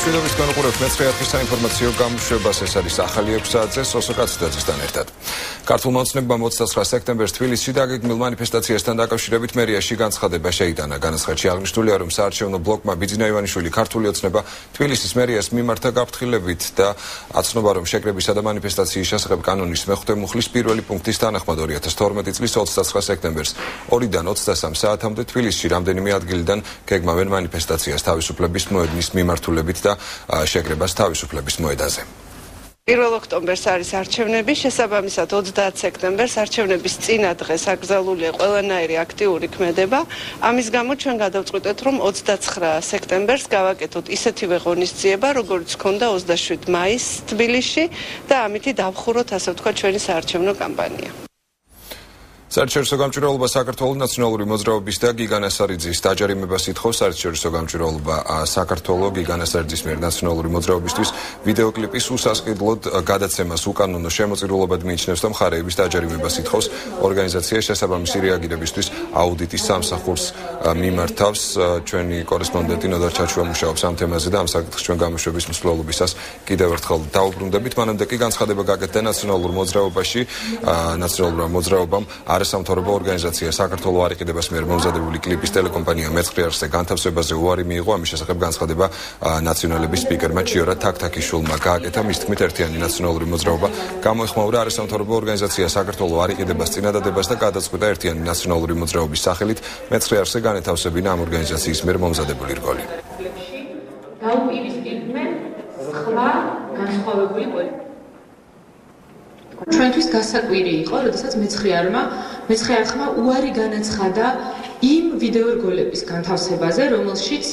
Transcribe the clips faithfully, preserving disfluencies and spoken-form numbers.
Սյուրովիսկան ուղորով մեծխայատ Քրստան ինվորմացիով գամուշ բասեսարիս ախալիև կսածես ոսոկաց ստեղծստան էրդատ։ Կարդվում ոնցնեք բամոցտաց խասեկտեմբերս թվիլի սյուդագեք միլմանի պեստացի եստանդակավ շիրավիտ մեր եշի գանցխադե բաշայիտանը գանցխաչի ալմիշտուլի արում սարչևնը բլոկ մա բիդինա Իվանիշուլի քարտուլի ոցնեբա թվիլիսիս մեր ես մի մարդը գապտխիլևիտ դա ացնոբարում շեկրեբիս ադամանի պեստացի իշասղებ կանոնիս մեխտե մուխլիս պիրուելի պունկտիս տանախմադորի ետս թորմետից լիս ոցտաց խասեկտեմբերս օրիդան ոցտասամ սաաթամդե թվիլիս շիրամդենի մի ադգիլդան կեգմավեն մանի պեստացի ես թավիսուպլեբիս մոյդնիս մի մարդ Լեբիթա շեգրեբաց თავისუფლების მოედაზე. პირველ ოქტომბერს არის არჩევნები, შესაბამისად ოცდაათ სექტემბერს არჩევნების წინა დღეს აკრძალულია ყველანაირი აქტიური ქმედება. Ამის გამო ჩვენ გადავწყვიტეთ, რომ ოცდათსხრა სექტემბერს გავაკეთოთ ისეთივე ღონისძიება, როგორც ჰქონდა ოცდაშვიდ მაისს თბილისში და ამით დავხუროთ, ასე ვთქვათ, ჩვენი საარჩევნო კამპანია. Საერთაშორისოგამჭირვალობა საქართველოს ნაციონალური მოძრაობის და გიგანასარიძის დაჯარიმებას ითხოვს საერთაშორისოგამჭირვალობა საქართველოს გიგანასარიძის მიერ ნაციონალური მოძრაობისთვის ვიდეოკლიპის უსასყიდლოდ გადაცემას უკანონო შემოწირულობად მიიჩნევს და მხარეების დაჯარიმებას ითხოვს ორგანიზაცია შესაბამისი რეაგირებისთვის აუდიტის სამსახურს მიმართავს ჩვენი კორესპონდენტი ნოდარ ჩაჩუა მუშაობს ამ თემაზე და ამ საკითხს ჩვენ გამოშვების მსვლელობისას კიდევ ერთხელ დაუბრუნდებით მანამდე კი განცხადება გაკეთდა ნაციონალურ მოძრაობაში ნაციონალურ მოძრაობამ Arsamtorba organizacija Sakartvelo arikidebas mier momzadevuli klipis telekompaniya mekhre arse gantavsebase uari miiqo amis shesaqeb gantsqadeba nacionalebis spikerma Chiora Taktakishvulma gaaketa mis tmit ertyani nacionaluri mozraoba gamoixmovra Arsamtorba organizacija Sakartvelo arikidebas tsinadadebas da gadazqvida ertyani nacionaluri mozraobis sakhelit mekhre arse ganetavsebina am organizatsiyis mier momzadevuli rgoli. Ჩვენთვის გასაკვირი იყო, როდესაც მეცხრეარმა, მეცხრეარხმა უარი განაცხადა იმ ვიდეო რგოლების განთავსებაზე, რომელშიც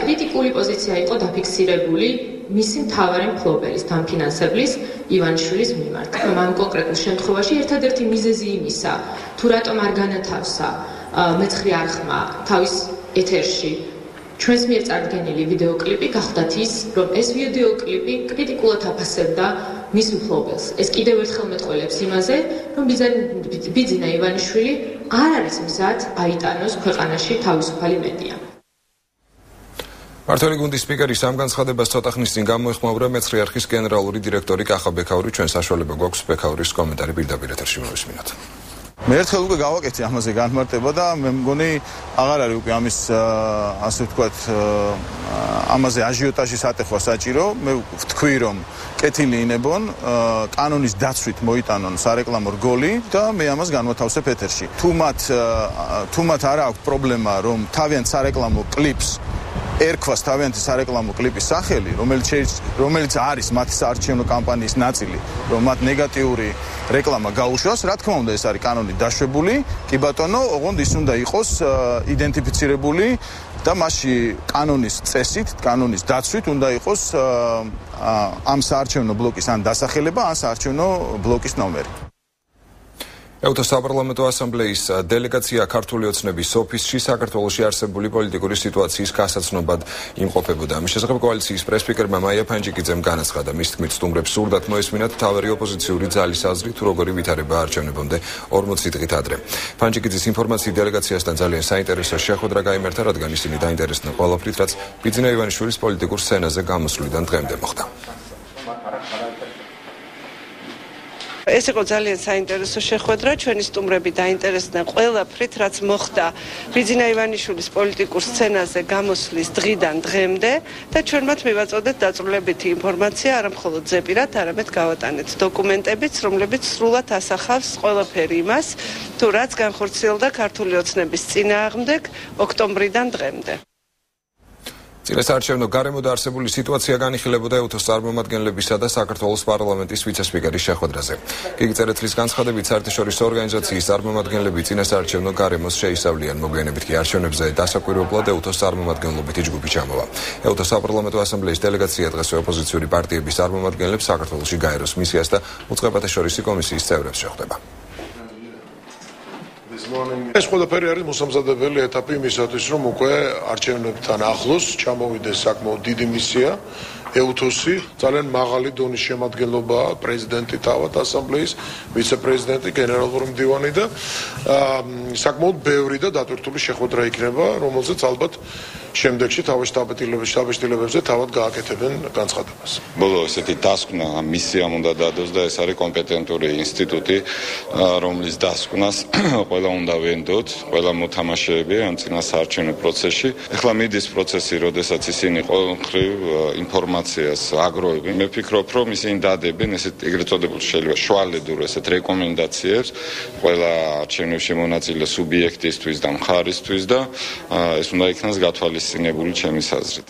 კრიტიკული პოზიცია იყო დაფიქსირებული მისი მთავარი მფლობელის, დამფინანსებლის ივანიშვილის მიმართ. Ამ კონკრეტულ შემთხვევაში ერთადერთი მიზეზი იმისა, თუ რატომ არ განათავსა მეცხრეარხმა თავის ეთერში ჩვენს მიერ წარდგენილი ვიდეოკლიპი გახდათ ის, რომ ეს ვიდეოკლიპი კრიტიკულად აფასებდა მის მფლობელს. ეს კიდევ ერთხელ მეტყველებს იმაზე, რომ ბიძინა ივანიშვილი არ არის მზად აიტანოს ქვეყანაში თავისუფალი მედია. Მართველი გუნდის სპიკერი სამ განცხადებას ცოტა ხნის წინ გამოეხმაურა მეცხრეარხის გენერალური დირექტორი კახა ბექაური. ჩვენ საშუალება გვაქვს ბექაურის კომენტარი პირდაპირ ეთერში მოვისმინოთ. მე ერთხელ უკვე გავაკეთე ამაზე განმარტება და მე მგონი აღარ არის უკვე ამის ასე ვთქვათ ამაზე აჟიოტაჟის ატეხვა საჭირო. მე ვთქვი რომ კეთილი ინებონ კანონის დაცვით მოიტანონ სარეკლამო რგოლი და მე ამას განვათავსებ ეთერში. Თუ მათ თუ მათ არ აქვს პრობლემა რომ თავიანთ სარეკლამო კლიპს ერქვას თავიანთი სარეკლამო კლიპის სახელი, რომელიც რომელიც არის მათი საარჩევნო კამპანიის ნაწილი, რომ მათ ნეგატიური რეკლამა გაუშვას, რა თქმა უნდა ეს არის კანონით დაშვებული, კი ბატონო, ოღონდ ის უნდა იყოს იდენტიფიცირებული და მასში კანონის წესით, კანონის დაცვით უნდა იყოს ამ საარჩევნო ბლოკის ან დასახელება, ან საარჩევნო ბლოკის ნომერი. Eutos Parlamento Asambleis delegacija Kartuli ocnebis ofisshi Sakartveloshi arsebuli politikuri situatsiis gasacnobad imqopeboda. Amis shesaqeb koalitsiyis press-spikerma Maia Panjikidze ganasqada, mis tmit stumbreb surdad moesminat taveri opozitsiyuri ძალის აზრი თუ როგორი ვითარება არჩევნებამდე ორმოცი დღით ადრე. Panjikidzes informatsiya delegaciyasdan ძალიან საინტერესო შეხვედრა გაიმართა, რადგან ისინი დაინტერესდნენ ყველაფრით, რაც ბიძინა ივანიშვილის პოლიტიკურ სცენაზე გამოსვლიდან დღემდე მოხდა. ეს იყო ძალიან საინტერესო შეხვედრა, ჩვენი სტუმრები დაინტერესდნენ ყველაფრით, რაც მოხდა ბიძინა ივანიშვილის პოლიტიკურ სცენაზე გამოსვლის დღიდან დღემდე და ჩვენ მათ მივაწოდეთ დაწვრილებითი ინფორმაცია, არა მხოლოდ ზეპირად, არამედ გავატანეთ დოკუმენტებიც, რომლებიც სრულად ასახავს ყველაფერი იმას, თუ რაც განხორციელდა ქართული ოცნების წინააღმდეგ ოქტომბრიდან დღემდე. Cilës arqevno garemo da arsebuli situacija ganixileboda eutos წარმომადგენლებისა და საქართველოს პარლამენტის ვიცე-სპიკერის შეხვედრაზე. Გიგწერეთ წლის განცხადებით საერთაშორისო ორგანიზაციის წარმომადგენლები წინას არqevno გარემოს შეისავლიან, მოგვიანებით კი არqevnebze დასაკვირვებლად eutos წარმომადგენლობითი ჯგუფი ჩამოვა. Eutos საპარლამენტო ასამბლეის დელეგაცია დღეს ოპოზიციური პარტიების წარმომადგენლებს საქართველოში გაეროს მისიას და უწყებათაშორისი კომისიის წევრებს შეხვდება. Onda vendot, ყველა მოთამაშეები ამ წინასაარჩევნო პროცესში. Ეხლა მიდის პროცესი, როდესაც ისინი ყოველმხრივ ინფორმაციას აგროვებენ. Მე ვფიქრობ, რომ ისინი დადებენ ესეთ ეგრეთ წოდებულ შეიძლება შვალედურ ესეთ რეკომენდაციებს ყველა არჩევნებში მონაწილე სუბიექტისთვის და მხარისთვის და ეს უნდა იქნას გათვალისწინებული ჩემი აზრით.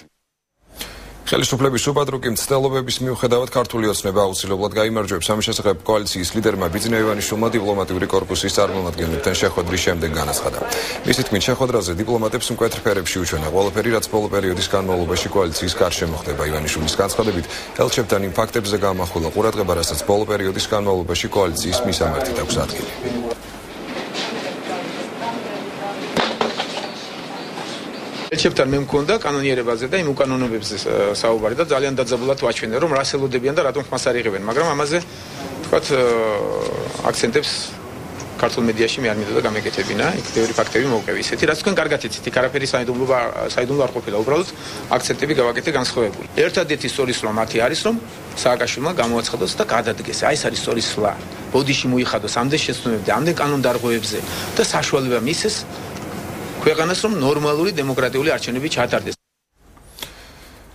Հելշուպլեբիս ու պատրուկիմ ցտելոբեբիս მიუხედავად ქართուლიოსნები აუცილებლად გაიმარჯვებს ამ შესახებ կոալիցიის ლიდერმა Բիձինե Իվանիշვილმა դիպլոմատიური կորպուսის წარმომადგენლებთან შეხვედრის შემდეგ განაცხადა. Მისი თქმით, შეხვედრაზე դիպლომატებს მკვეთრ ფერებში უჩვენა ყველაფერი, რაც ბოლო პერიოდის განმავლობაში კოალიციის გარშემო ხდება. Իվանիշვილის განცხადებით, ელჩებთან იმ ფაქტებზე გაამახვილა ყურადღება, რასაც ბოლო პერიოდის განმავლობაში კოალიციის მისამართით აქვს ადგილი. Չեփտան մեմ կոնդա կանոնიერևაზე და իմ կանոնովებს საუბარი და ძალიან დაძაბულად ვაჩვენე რომ რასელოდებიან და რატომ ხმას არ იღებენ მაგრამ ამაზე თქვათ აქცენტებს ქართულ მედიაში მე არ მინდოდა გამეკეთებინა იქ ბევრი ფაქტები მოვყევი ისეთი რაც თქვენ კარგად იცით იქ არაფერი საიდუმლო საიდუმლო არ ყოფილა უბრალოდ აქცენტები გავაკეთე განსხვავებული ერთადერთი სწორისვლა მათი არის რომ სააკაშვილმა გამოაცხადოს და გადადგეს აი ეს არის სწორისვლა ბოდიში მოიხადოს ამდე შეცდომებზე ამდე კანონდარღვევებზე და საშუალება მისცეს Քեգանասում նորմալուրի դեմոկրատიული արժանանալի չհատարდეს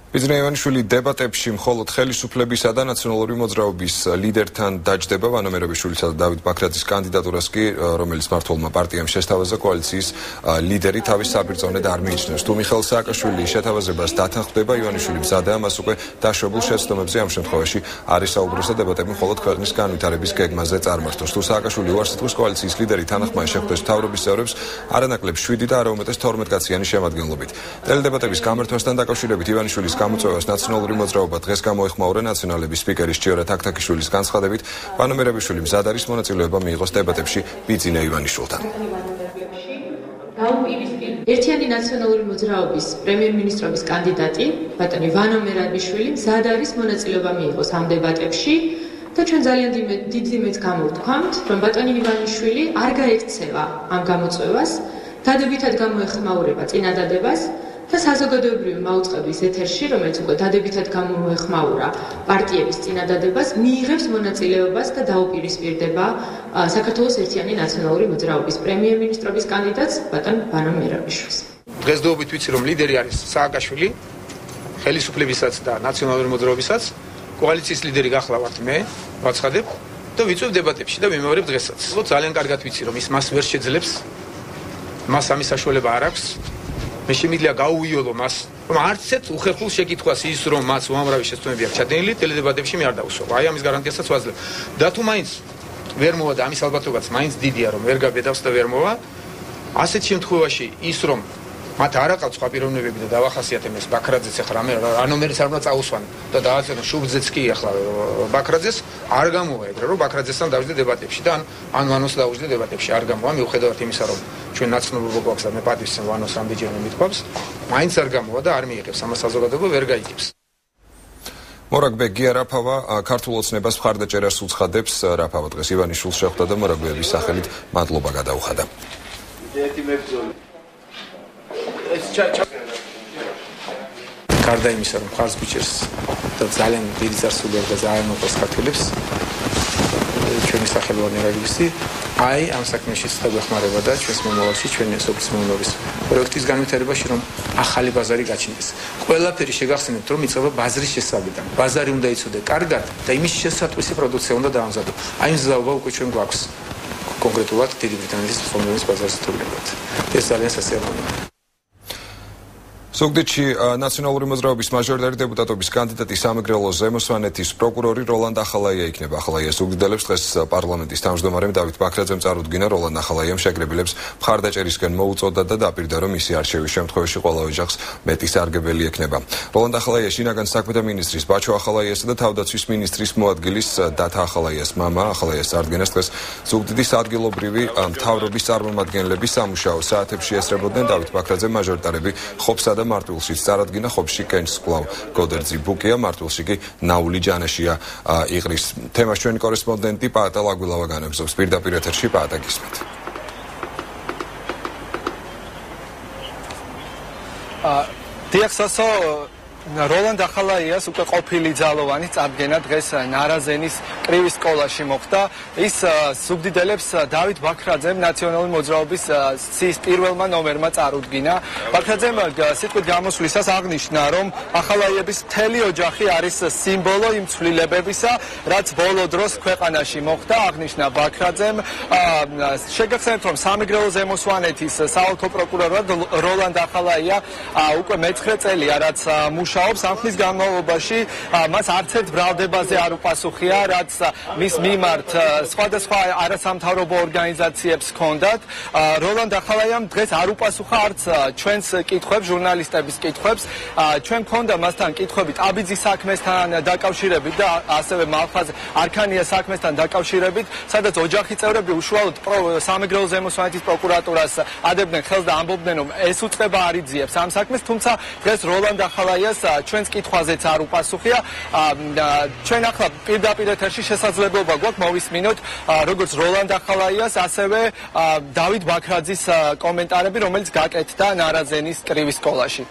Բիձինե Իվանիշվილი დებատებში მხოლოდ ხელისუფლებისა და ნაციონალური მოძრაობის ლიდერთან დაჯდება Վանոմերովიშვილისა და Դավիթ Բաքրաձის კანდიდატურას კი რომელიც მართლმა პარტიამ შეთავაზა კოალიციის ლიდერი თავის საბრძოლედ არ მიიჩნევს. Თუ მიხეილ სააკაშვილი შეთავაზებას დათანხმდება Իվանիշვილი მზადაა მას უკვე დაშვებულ შეცდომებზე ამ შემთხვევაში არის საუბროს და დებატები მხოლოდ ქვეყნის განვითარების გეგმაზე წარმართოს. Თუ სააკაშვილი უარს თითქოს კოალიციის ლიდერი თანახმად შეხვდეს მთავრობის წევრებს არანაკლებ შვიდი და არაუმეტეს თორმეტ კაციანი შემადგენლობით. ტელედებატების გამართვასთან დაკავშირებით Իվանიშვილის გამოწვევას ნაციონალური მოძრაობა დღეს გამოეხმაურა ნაციონალების სპიკერის ჭიორა თაქთაქიშვილის განცხადებით, Վանոմերովიშვილი მზად არის მონაწილეობა მიიღოს დებატებში Բիձინե Իվանიშვილთან. Ერთიანი ნაციონალური მოძრაობის პრემიერ-მინისტრობის კანდიდატი ბატონი Վանոմերովიშვილი მზად არის მონაწილეობა მიიღოს ამ დებატებში და ჩვენ ძალიან დიდ იმედს გამოვთქვამთ, რომ ბატონი Իվանიშვილი არ გაექცევა ამ გამოწვევას, დადებითად გამოეხმაურება წინადადებას და საზოგადოებრივი მაუწყებლის ეთერში, რომელიც უკვე დადებითად გამოეხმაურა პარტიების წინადადებას, მიიღებს მონაწილეობას და დაუპირისპირდება საქართველოს ერთიანი ნაციონალური მოძრაობის პრემიერ-მინისტრობის კანდიდატს ბატონ Վանոմերովიშვილს. Დღესდღეობით ვიცი რომ ლიდერი არის სააკაშვილი, ხელისუფლებისაც და ნაციონალური მოძრაობისაც, კოალიციის ლიდერი გახლავართ მე, ვაცხადებ და ვიწვევ დებატებში და ვიმეორებ დღესაც. Ძალიან კარგად ვიცი რომ ის მას ვერ შეძლებს, მას ამის საშუალება არ აქვს. Მე შემიძლია გაუვიოლო მას, რომ არც ერთ უხერხულ შეკითხვას ის რომ მას უამრავი შეცდომები აქვს ჩადენილი, ტელედებატებში მე არ დავუსვამ. Აი ამის გარანტიასაც ვაძლევ. და თუ მაინც ვერ მოვა და ამის ალბათობაც მაინც დიდია რომ ვერ გაბედავს და ვერ მოვა, ასეთ შემთხვევაში ის რომ მათ არ აყავს სხვა პიროვნებები და დავახასიათებს ეს ბაქრაძეს ახლა მე რანომერიც არ უნდა წაუსვან და დააწერო შუბძეც კი ახლა ბაქრაძეს არ გამოვა ეგრე რომ ბაქრაძესთან დავიწყე დებატებში და ან ვანოს დავიწყე დებატებში არ გამოვა მიუხედავად იმისა რომ Չեն նացնելու բոքս ամեն պատվիսն Վանոս Ամբեջյանը միտքոպես, այնց არ გამოვა და არ მიიღებს, ამას საზოგადოება ვერ გაიგებს. Մորակբեկ Գիարափավա քարտուլոցնებას მხარდაჭერას უცხადებს Ռափավա დღეს Իվանիշვილს შეხვდა და Մորակբეების სახელით მადლობა გადაუხადა. Կարდა იმისა რომ ხარს ბიჭერს და ძალიან დიდი ზარსულია და ძალიან მოყავს ქართულებს. Չեն ისახელოვანი რაგბისი, აი ამ საქმეში შეგვეხმარება და ჩვენს მომავალში ჩვენი სოფლის მომნორის პროექტის განვითარებაში რომ ახალი ბაზარი გაჩნდეს. Ყველაფერი შეგახსენებთ რომ იწება ბაზრის შესაძლებლად. Ბაზარი უნდა იცოდე კარგად და იმის შესაძლებელი პროდუქცია უნდა დაამზადო. Აი ეს ზაობა უკვე ჩვენ გვაქვს კონკრეტულად დიდი ბრიტანეთის მომნორის ბაზარს თვლებით. Ეს ძალიან სასიამოვნოა. Sogdiçi Nacional Meclisi Majorları deputatobis kandidati Sami Grelozemos vanetis prokurori Roland Axalaia ikneba. Axalaia sogdidelebs tges parlamentis tamshdemare Davit Bakradze mtsarudgina Roland Axalaia mshagrebelebs mkhardacherisken moutsoda da dapirda rom isi arshevis shemtqoveshi qvola ojaghs metis argebeli ikneba. Roland Axalaia shinagan sakmeta ministris Bacho Axalaiasa da tavdatsvis ministris moadgilis Data Axalaias mama Axalaias ardgenas tges sogdidis adgilobrivi mtavrobis tsarmomadgenlebis samushao saatebshi esrebroden Davit Bakradze majoritarebi khobsa და მარტვილში წარადგინა ხობში კენს კლავ გოდერძი ბუკია მარტვილში კი ნაული ჯანაშია იყრის თემას ჩვენი კორესპონდენტი პატა ლაგვილავა განაგზობს პირდაპირ ეთერში პატა გისმით ა დიახსასო Roland Axalaias უკვე ყოფილი ძალოვანი წარდგენა დღეს ნარაზენის კრივის სკოლაში მოხდა. Ის სუბდიდელებს დავით ბაქრაძემ ნაციონალური მოძრაობის სიის პირველმა ნომერმა წარუდგინა. Ბაქრაძემ სიტყვით გამოსვლისას აღნიშნა, რომ ახალაიების მთელი ოჯახი არის სიმბოლო იმ ცვლილებებისა, რაც ბოლო დროს ქვეყანაში მოხდა. Აღნიშნა ბაქრაძემ შეგახსენებთ, რომ სამი გრელოზემოს ვანეთის საოლქო პროკურორად Roland Axalaia უკვე მეცხრე წელია, რაც Shaob Samkhnis Gamlobashi mas arts ert vravdebaze ar upasukhiya rats mis mimart svadasva arasamtavrobo organizatsiebs kondat Roland Axalaiam dges ar upasukha arts chvens kitkhvebs jurnalistebis kitkhvebs chven konda mastan kitkhvebit abidzis sakmestan dakavshirebit da aseve malkhaz arkania sakmestan dakavshirebit sadats ojakhi tsevrები უშუალოდ სამეგრელოზემოს ვანეთის პროკურატურას ადებდნენ ხელს და ამბობდნენ, რომ ეს უწება არ იძიებს ამ საკმეს, თუმცა დღეს Roland Axalaias ჩვენს კითხვაზეც არ უპასუხია. Ჩვენ ახლა პირდაპირ ეთერში შესაძლებლობა გვაქვს მოვისმინოთ როგორც Roland Axalaias, ასევე დავით ბაქრაძის კომენტარები, რომელიც გაკეთდა ნარაზენის კრივის სკოლაში.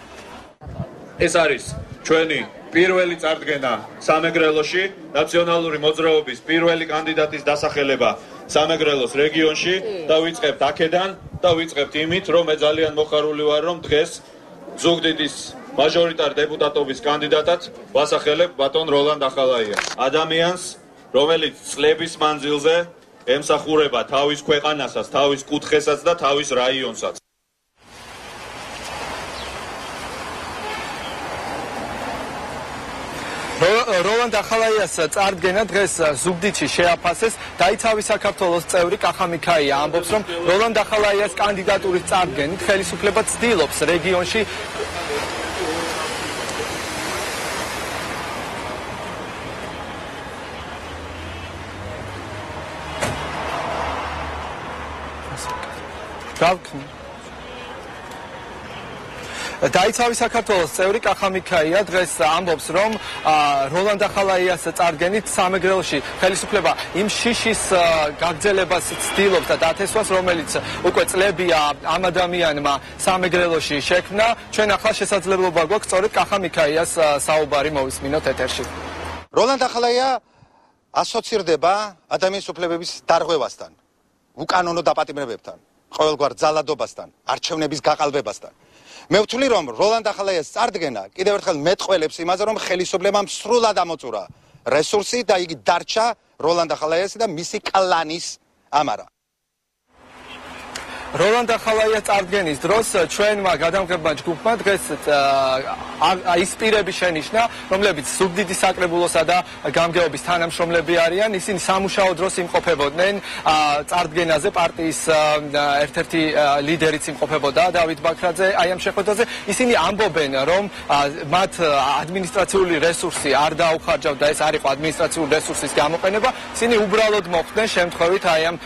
ეს არის ჩვენი პირველი წარდგენა სამეგრელოში, ნაციონალური მოძრაობის პირველი კანდიდატის დასახელება სამეგრელოს რეგიონში და ვიწყებთ აქედან და ვიწყებთ იმით, რომ მე ძალიან მოხარული ვარ, რომ დღეს ზუგდიდის მაჟორიტარ დეპუტატობის კანდიდატად ვასახელებ ბატონ Roland Axalaias. Ადამიანს, რომელიც წლების მანძილზე ემსახურება თავის ქვეყანასაც, თავის კუთხესაც და თავის რაიონსაც. Roland Axalaias წარდგენა დღეს ზუგდიდში შეაფასეს, დაიცავი საქართველოს წევრი კახამიქაია ამბობს, რომ Roland Axalaias კანდიდატურის წარდგენით ხელისუფლება ცდილობს რეგიონში Dalkni. Დაიცავი საქართველოს წევრი კახამიქაია დღეს ამბობს, რომ Roland Axalaias წარდგენით სამეგრელოში ხელისუფლება იმ შიშის გაგრძელებას ცდილობს და დათესვას, რომელიც უკვე წლებია ამ ადამიანმა სამეგრელოში შექმნა. Ჩვენ ახლა შესაძლებლობა გვაქვს სწორედ კახამიქაიას საუბარი მოვისმინოთ ეთერში. Roland Axalaia ასოცირდება ადამიანის უფლებების დარღვევასთან, უკანონო დაპატიმრებებთან. Ყოველგვარ ძალადობასთან, არჩევნების გაყალბებასთან. მე ვთვლი, რომ Roland Axalaias წარდგენა კიდევ ერთხელ მეტყველებს იმაზე, რომ ხელისუფლებამ სრულად ამოწურა რესურსი და იგი დარჩა Roland Axalaias-ი და მისი კლანის ამარა. Roland Axalaias წარდგენის დროს ჩვენმა გადამგებმა ჯგუფმა დღეს ის პირები შენიშნა, რომლებიც ზუგდიდის საკრებულოსა და გამგეობის თანამშრომლები არიან. Ისინი სამუშაო დროს იმყოფებოდნენ წარდგენაზე, პარტიის ერთ-ერთი ლიდერიც იმყოფებოდა დავით ბაქრაძე. Აი ამ შეხვედრაზე ისინი ამბობენ, რომ მათ ადმინისტრაციული რესურსი არ დაუხარჯავდა, ეს არ იყო ადმინისტრაციული რესურსის გამოყენება. Ისინი უბრალოდ მოხდნენ შემთხვევით აი ამ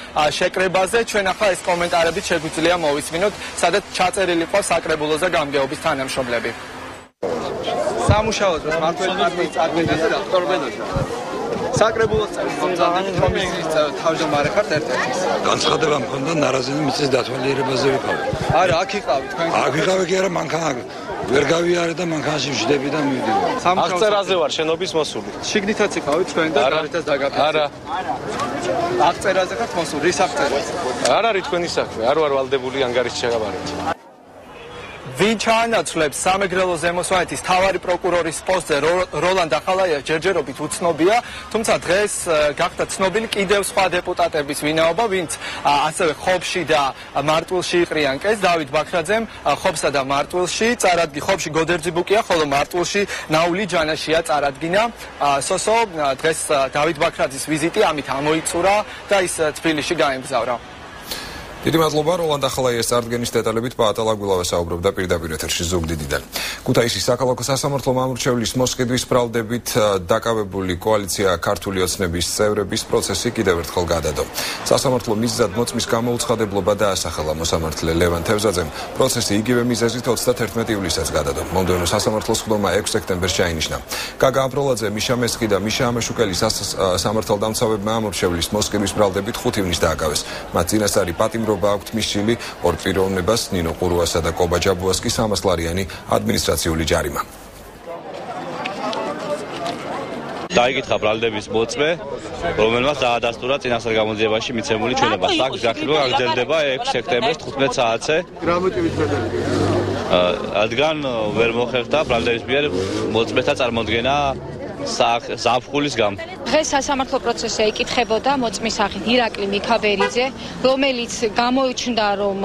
შეკრებაზე. Ჩვენ ახლა ეს კომენტარები შეგვიძლია მოვისმინოთ, სადაც ჩაწერილი ყავს საკრებულოს და გამგეობის თანამშრომლები. სამუშაოდ მართველი წარდგენაზე და დოქტორბედოშა საკრებულოს წევრი კომისიის თავმჯდომარე ხართ ერთ-ერთის. განცხადება მქონდა ნარაზენის მიწის დათვალიერებაზე ვიყავით. არა, აქ იყავით. აქ იყავი კი არა, მანქანა ვერ გავიარე და მანქანაში ვშდები და მივდივარ. აღწერაზე ვარ შენობის მოსული. შიგნითაც იყავით თქვენ და გარეთაც დაგაფეთეთ. არა. აღწერაზე ხართ მოსული, რის აღწერაზე? არ არის თქვენი საქმე, არ ვარ ვალდებული ანგარიშს შეგაბარეთ. Վիչանաց լեփ Սամեգրելոզ Էմոսայտիս Թավարի պրոկուրորի սպոսը Ռոլանդ Ախալաև ջերջերობით ու ցնոբիա, թუმცა დღეს գախտա ցնոբիլք իդեւ სხვა դեպուտատების ვინაობა, ვინც ასევე ხობში და მარტვილში იყრიან კეს დავით ბაქრაძემ ხობსა და მარტვილში წარადგი ხობში გოდერძიბუკია, ხოლო მარტვილში ნაული ჯანაშია წარადგინა. Սոսո დღეს Դավիթ Բաքրաձის վիզիտի ამით ამოიწურა და ის Թբիլիսში გაემგზავრა. Դիտված լոբար Ռոլանդ Ախալաևից արտգենից դետալებით պատալագուլավը საუბრով და პირდაპირ եթերში զուգդիդիդան. Կուտայիսի սակալակոս ասամարտո մամուրջևլիս Մոսկվայից պրալդებით դակավებული կոալիցիա քարտուլիոցնების ծევრების process-ի კიდევ ერთხელ გადადო. Սասամարտո միզզատ մոծմիս გამოუცხადებლობა დაასახელა მოსამართლე Լևան Թևზաձემ. Process-ի იგივე միզეზით ოცდათერთმეტი ივლისს გადადო. Մոնդոնոս ասամարտოს ხდომა ექვსი სექტემბერში აინიშნა. Գագա Ապրոլաձე, Միշա Մեսկի და Միշա Ամեշուկელის ասամարտალდამცავებ մամուրջևლის Մոսկվայից պրալდებით ხუთი ივნისს დააკავეს. Მათ წინასწარი պատიმ Բաուտ Միշիլի օրպիրոնებას Նինո Ղուրուասը და Կոբա Ջաբուասկի Սամասլարյանի ադմինիստրացიული ջարիմա Daigitha praldebis motsme, romelmas saadasturac inasergamodzebashchi mitsebuli chveleba. Sag zakhilva agdeldeba ექვსი სექტემბერს თხუთმეტ საათზე. Gramotevit medali. Adgan ver moxerta praldebis bier motsmeta წარმოდგენა Zavkhulis gam. Დღეს სასამართლო პროცესი ეკითხებოდა მოწმის აღით ირაკლი მიქაბერიძე, რომელიც გამოიჩნდა, რომ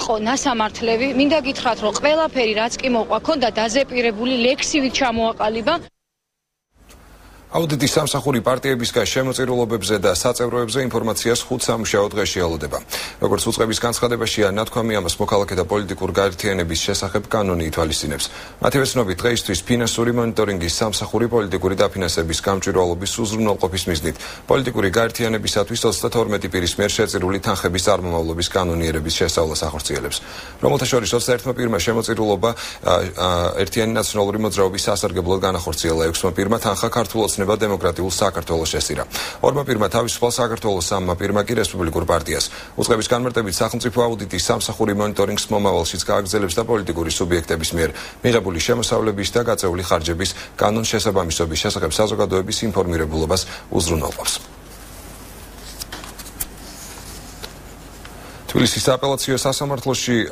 იყო ნასამართლევი. Მინდა გითხრათ, რომ ყველაფერი რაც კი მოყვა, ქონდა დაზეპირებული ლექსივით ჩამოაყალიბა. Auditi სამსახური პარტიების შემოწირულობებზე და საწევროებზე ინფორმაციას ხუთ სამუშაო დღეში ელოდება. Როგორც უწყების განცხადებაშია, ნათქვამი ამას მოქალაქე და პოლიტიკურ გაერთიანების შესახებ კანონი ითვალისწინებს. Მათივე ცნობით დღეისთვის ფინანსური მონიტორინგის სამსახური პოლიტიკური დაფინანსების გამჭვირვალობის უზრუნველყოფის მიზნით პოლიტიკური გაერთიანებისათვის ოცდათორმეტი პირის მიერ შეწირული თანხების წარმომავლობის კანონიერების შესწავლას ახორციელებს. Რომელთა შორის ოცდაერთმა პირმა შემოწირულობა ერთიანი ნაციონალური მოძრაობის სასარგებლოდ განახორციელა. ექვსმა პირმა თანხა ქართულოს Neva Demokratiul Sakartvelos esira. Orma pirma Tavishval Sakartvelos samma pirma ki Respublikur partias. Uzqebis kanmertebit sakhmtsifo auditis samsakhuri monitoringis momavalshits gaagzelebs da politikuri subyektebis mier mighebuli shemosavlebis da gatsevuli kharjebis kanon shesabamisobis shesaqeb sazogadoebis informirevulobas uzrunolqvs. Tbilisis apelatsio sasamartloshi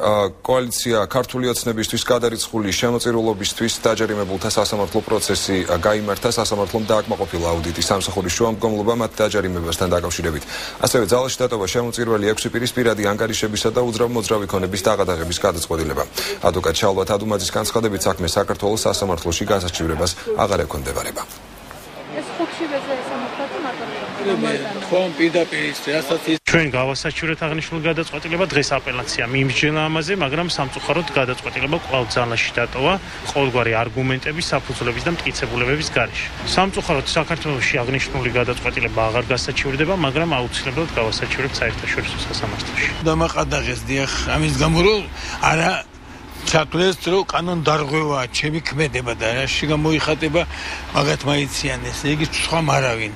koalitsia kartuliotsnebistvis gadaritskhuli shemotzirulobistvis dajarimebulta sasamartlo procesi gaimarta sasamartlom daakmaqopila auditi samsakhuris shuamgomloba mat dajarimebastan dakavshirevit. Aseve zalshi datova shemotzirveli ექვსი piris piradi angarishebisa da udzrav-modzravi konebis daqadaqebis gadatsqodileba. Advokat Shalvat Adumadzis gantsqadebit sakme sakartvelos sasamartloshi gasachivrebas agar ekondevareba. Khom pidapir siyasati ჩვენ გავასაჩივრეთ აღნიშნულ გადაწყვეტილება დღეს აპელაცია მიმსჯენა ამაზე, მაგრამ სამწუხაროდ გადაწყვეტილება კვლავ ძალაში დატოვა ყოველგვარი არგუმენტების, საფუძვლების და მტკიცებულებების გარეშე. Სამწუხაროდ საქართველოში აღნიშნული გადაწყვეტილება აღარ გასაჩივრდება, მაგრამ აუცილებლად გავასაჩივრებთ საერთაშორისო სასამართლოში. Დამაყადაღეს დიახ, ამის გამო რომ არა ჩაკლეს რო კანონ დარღვევა, ჩემი ქმედება და რაში გამოიხატება, მაგათ მაიციანეს, იგი სხვა მარავინ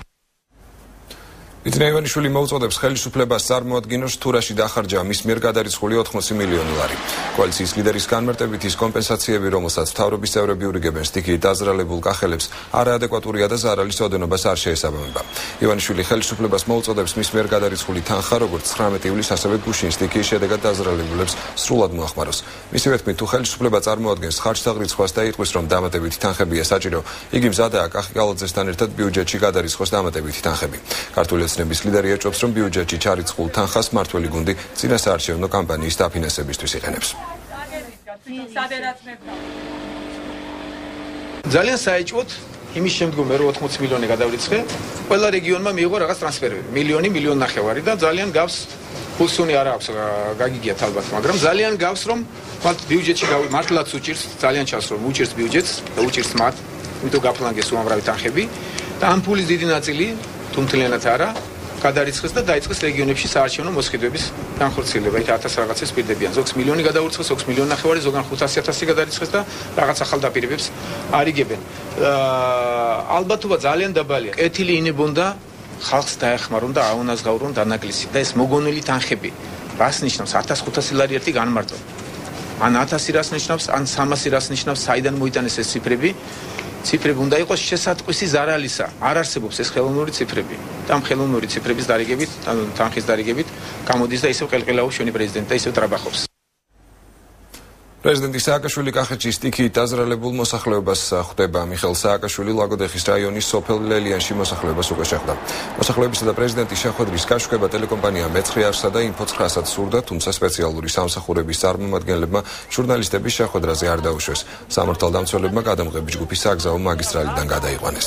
Იტნეევანიშვილი მოუწოდებს ხელისუფლებას წარმოადგინოს თურაში დახარჯა მის მიერ გადარიცხული ოთხმოცი მილიონი ლარი. Კოალიციის ლიდერის განმარტებით ის კომპენსაციები, რომელსაც მთავრობის წევრები ურიგებენ სტიქიით დაზრალებულ კახელებს, არაადეკვატურია და ზარალის ოდენობას არ შეესაბამება. ივანიშვილი ხელისუფლებას მოუწოდებს მის მიერ გადარიცხული თანხა, როგორც ცხრამეტი ივლისს, ასევე გუშინ სტიქიის შედეგად დაზრალებულებს სრულად მოახმაროს. მისივე თქმით, თუ ხელისუფლება წარმოადგენს ხარჯთაღრიცხვას და იტყვის, რომ დამატებითი თანხებია საჭირო, იგი მზადაა კახიკალაძესთან ერთად ბიუჯეტში გადარიცხოს დამატებითი თანხები. ქართული Nebis lideri ეჭვობს, რომ ბიუჯეტში ჩარიცხულ თანხას მართველი გუნდი წინასაარჩევნო კამპანიის დაფინანსებისთვის იყენებს. Ძალიან საეჭვოდ იმის შემდგომ, რომ ოთხმოცი მილიონი გადავრიცხე, ყველა რეგიონმა მიიღო რაღაც ტრანსფერები, მილიონი, მილიონ ნახევარი და ძალიან გავს ფულსუნი არ აქვს გაგიგიათ ალბათ, მაგრამ ძალიან გავს, რომ მათ ბიუჯეტში მართლაც უჭირს, ძალიან ჩანს, რომ უჭირს ბიუჯეტს, უჭირს მათ, იმიტომ გაფლანგეს უამრავი თანხები და ამ ფულის დიდი ნაწილი Tumtlenat ara გადარიცხეს და დაიწყეს რეგიონებში საარჩევნო მოსყიდვების განხორციელება. ათას რაღაცას პირდებიან. ზოგს მილიონი გადაურიცხეს, ოთხი მილიონი ნახევარი, ზოგან ხუთასი ათასი გადარიცხეს და რაღაც ახალ დაპირებებს არიგებენ. Ალბათობა ძალიან დაბალია. Ეთილი ინებონდა ხალხს დაეხმარონ და აუნაზღაურონ დანაკლისი. და ეს მოგონილი თანხები. რას ნიშნავს? ათას ხუთასი ლარი ერთი განმარტო. ან ათასი რას ნიშნავს? ან სამასი რას ნიშნავს? საიდან მოიტანეს ეს ციფრები? Цифрები უნდა იყოს შესატყვისი ზარალისა. არ არსებობს ეს ხელოვნური ციფრები. Და ამ ხელოვნური ციფრების დარიგებით, თანხის დარიგებით გამოდის და ისევ ყელყელაობს შენი პრეზიდენტი და ისევ ტრაბახობს. Prezidenti Saakashvili ka heqishti ki tazralebull mosakhleobas xuteba. Mikhail Saakashvili lagodekhis rayonis Sophel-Lelianshi mosakhleobas uqashaqda. Mosakhleobisa da prezidenti Shaxhodris ka shkeba telekompania metsxhje arsa da Infotskhatsat surda, tumtsa specialuri samsakhurების წარმომადგენლებმა ჟურნალისტები Shaxhodraze არ დაუშვეს. Სამართალდამცველებმა გადამღები ჯგუფის საგზაო მაგისტრალიდან გადაიყვანეს.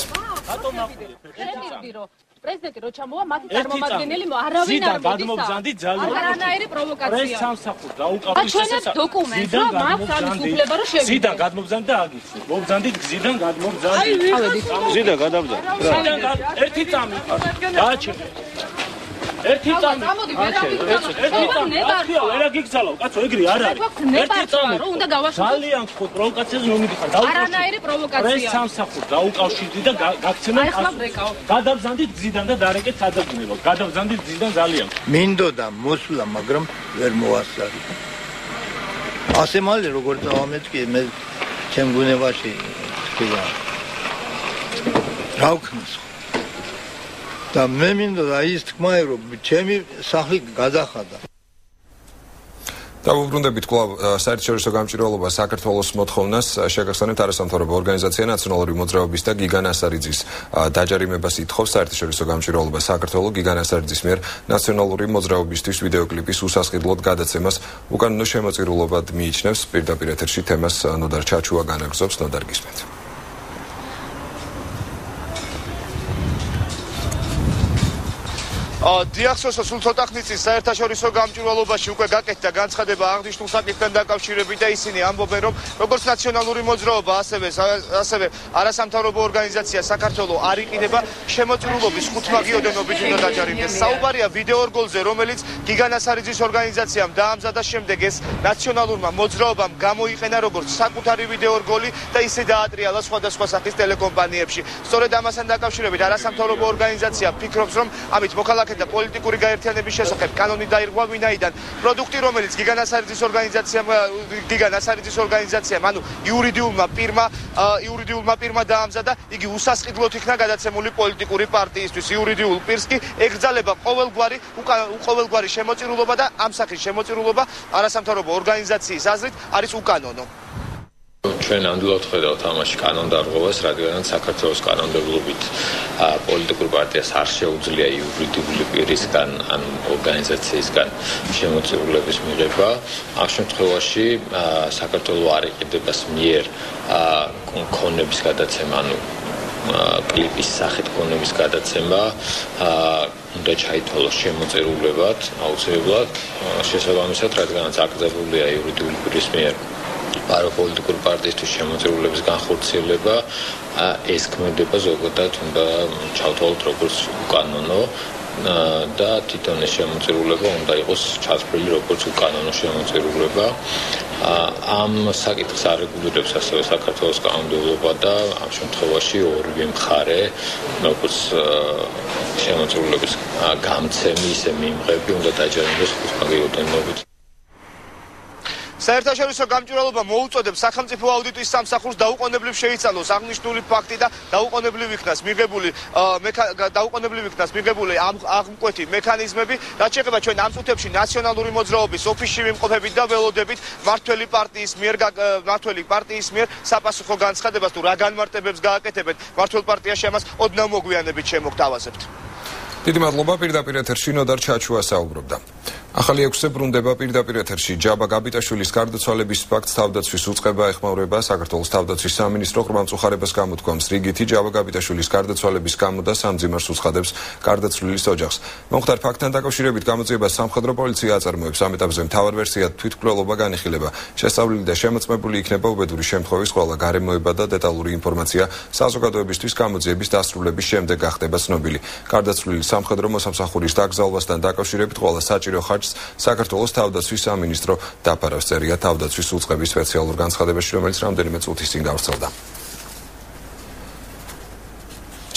Prezidenti Rochamoa mati tarmomadgeneli aravin ar gadmogzandi jallo. Aranayeri provokatsiya. Press samsakhurda uqavlis sa. Zidan gadmogzandi. Zidan gadmogzandi agitsi. Mogzandit zidan gadmogzandi. Zidan gadabzandi. Zidan erti tsami. Dachi. Erti tsami. Erti tsami. Era gigzalo. Qatso egri ar ari. Erti tsami. Ro unda gavashto. Zalian provokatsias momidixar. Aranayeri provokatsiya. Press samsakhurda uqavshidi da gagtsemen. Gadabzandit zidan და დარეკეთ საძებნელო. Გადავზანდით ძიდან ძალიან. Მინდოდა მოსვლა, მაგრამ ვერ მოასწარი. ასე მალე როგორც დავამეთქი, მე ჩემ გუნებაში ვიყავ. დავქმს. და მე მინდოდა ის თქმა, რომ ჩემი სახლი გადახადა. Დაუბრუნდებით კვლავ საერთაშორისო გამჭვირვალობა საქართველოს მოთხოვნას შეგახსენებთ არასამთავრობო ორგანიზაცია ნაციონალური მოძრაობის და გიგან ასარიძის დაჯარიმებას ითხოვს საერთაშორისო გამჭვირვალობა საქართველოს გიგან ასარიძის მიერ ნაციონალური მოძრაობისთვის ვიდეოკლიპის უსასყიდლოდ გადაცემას უკანონო შემოწირულობად მიიჩნევს პირდაპირ ეთერში თემას ნოდარ ჩაჩუა განაგზობს ნოდარ გისმენთ Diaxos sultotaknitsis საერთაშორისო გამჭვირვალობაში უკვე გაკეთდა განცხადება აღნიშნულ საკითხთან დაკავშირებით და ისინი ამბობენ რომ როგორც ნაციონალური მოძრაობა ასევე ასევე არასამთავრობო ორგანიზაცია საქართველოს არ იყიდება შემოწირულობის ხუთმაგი ოდენობით უნდა დაჯარიმდეს. Საუბარია ვიდეორგოლზე რომელიც გიგან ასარიძის ორგანიზაციამ დაამზადა შემდეგ ეს ნაციონალურმა მოძრაობამ გამოიყენა როგორც საკუთარი ვიდეორგოლი და ისე დაატრიალა სხვადასხვა სახის ტელეკომპანიებში. Სწორედ ამასთან დაკავშირებით არასამთავრობო ორგანიზაცია ფიქრობს რომ ამით მოქალაქე და პოლიტიკური გაერთიანების შესახებ კანონი დაირღვა ვინაიდან პროდუქტი რომელიც გიგან ასარიძის ორგანიზაციამ გიგან ასარიძის ორგანიზაციამ ანუ იურიდიულმა პირმა იურიდიულმა პირმა დაამზადა იგი უსასყიდლოდ იქნა გადაცემული პოლიტიკური პარტიისთვის იურიდიულ პირს კი ეკრძალება ყოველგვარი ყოველგვარი შემოწირულობა და ამ სახის შემოწირულობა არასამთავრობო ორგანიზაციის აზრით არის უკანონო ჩვენ ამდენად ხედავთ ამაში კანონდარღვევას, რადგანაც საქართველოს კანონმდებლობით პოლიტიკურ პარტიას არ შეუძლია იურიდიული პირისგან ან ორგანიზაციისგან შემოწირულების მიღება. Ამ შემთხვევაში საქართველოს არ იყიდებას მიერ კონების გადაცემა, ანუ კლიპის სახით კონების გადაცემა უნდა ჩაითვალოს შემოწირულებად, აუცილებლად, შესაბამისად, რადგანაც აკრძალულია იურიდიული პირის მიერ პოლიტიკური პარტიისთვის შემოწირულების განხორციელება ეს ქმედება ზოგადად უნდა ჩავთვალოთ როგორც უკანონო და თვითონ ეს შემოწირულება უნდა იყოს ჩასწრული როგორც უკანონო შემოწირულება ამ საკითხს არეგულირებს ასევე საქართველოს კანონმდებლობა და ამ შემთხვევაში ორივე მხარე როგორც შემოწირულების გამცემი ისე მიმღები უნდა დაჯერდეს ხუთმაგი ოდენობით საერთაშორისო გამჭვირვალობა მოუწოდებს სახელმწიფო აუდიტის სამსახურს დაუყოვნებლივ შეიცვალოს აღნიშნული ფაქტი და დაუყოვნებლივ იქნას მიღებული დაუყოვნებლივ იქნას მიღებული აღმკვეთი მექანიზმები, რაც შეეხება ჩვენ ამ წუთებში ნაციონალური მოძრაობის ოფისში ვიმყოფებით და ველოდებით მართველი პარტიის მიერ მართველი პარტიის მიერ საპასუხო განცხადებას თუ რა განმარტებებს გააკეთებენ. Მართველ პარტიაში ამას ოდნავ მოგვიანებით შემოგთავაზებთ. Დიდი მადლობა პირდაპირ ეთერში ნოდარ ჩაჩუა საუბრობდა. Ახალი ექვსზე ბრუნდება პირდაპირ ეთერში ჯაბა გაბიტაშვილის გარდაცვალების ფაქტს თავდაცვის უწყება ეხმაურება საქართველოს თავდაცვის სამინისტრო ყრმამწუხარებას გამოთქვამს რიგითი ჯაბა გაბიტაშვილის გარდაცვალების გამოდა სამძიმარს უცხადებს გარდაცვლილის ოჯახს. Მომხდარ ფაქტთან დაკავშირებით გამოძიება სამხედრო პოლიცია აწარმოებს ამ ეტაპზე მთავარ ვერსიად თვითმკვლელობა განიხილება. Შესწავლილი და შემოწმებული იქნება უბედური შემთხვევის ყველა გარემოება და დეტალური ინფორმაცია საზოგადოებისთვის გამოძიების დასრულების შემდეგ გახდება ცნობილი. Გარდაცვლილის სამხედრო მოსამსახურის დაკრძალვასთან დაკავშირებით ყველა საჭირო ხარჯს საქართველოს თავდაცვის სამინისტრო დაფარავს წერია თავდაცვის უწყების სპეციალურ განცხადებაში, რომელიც რამდენიმე წუთის წინ გავრცელდა.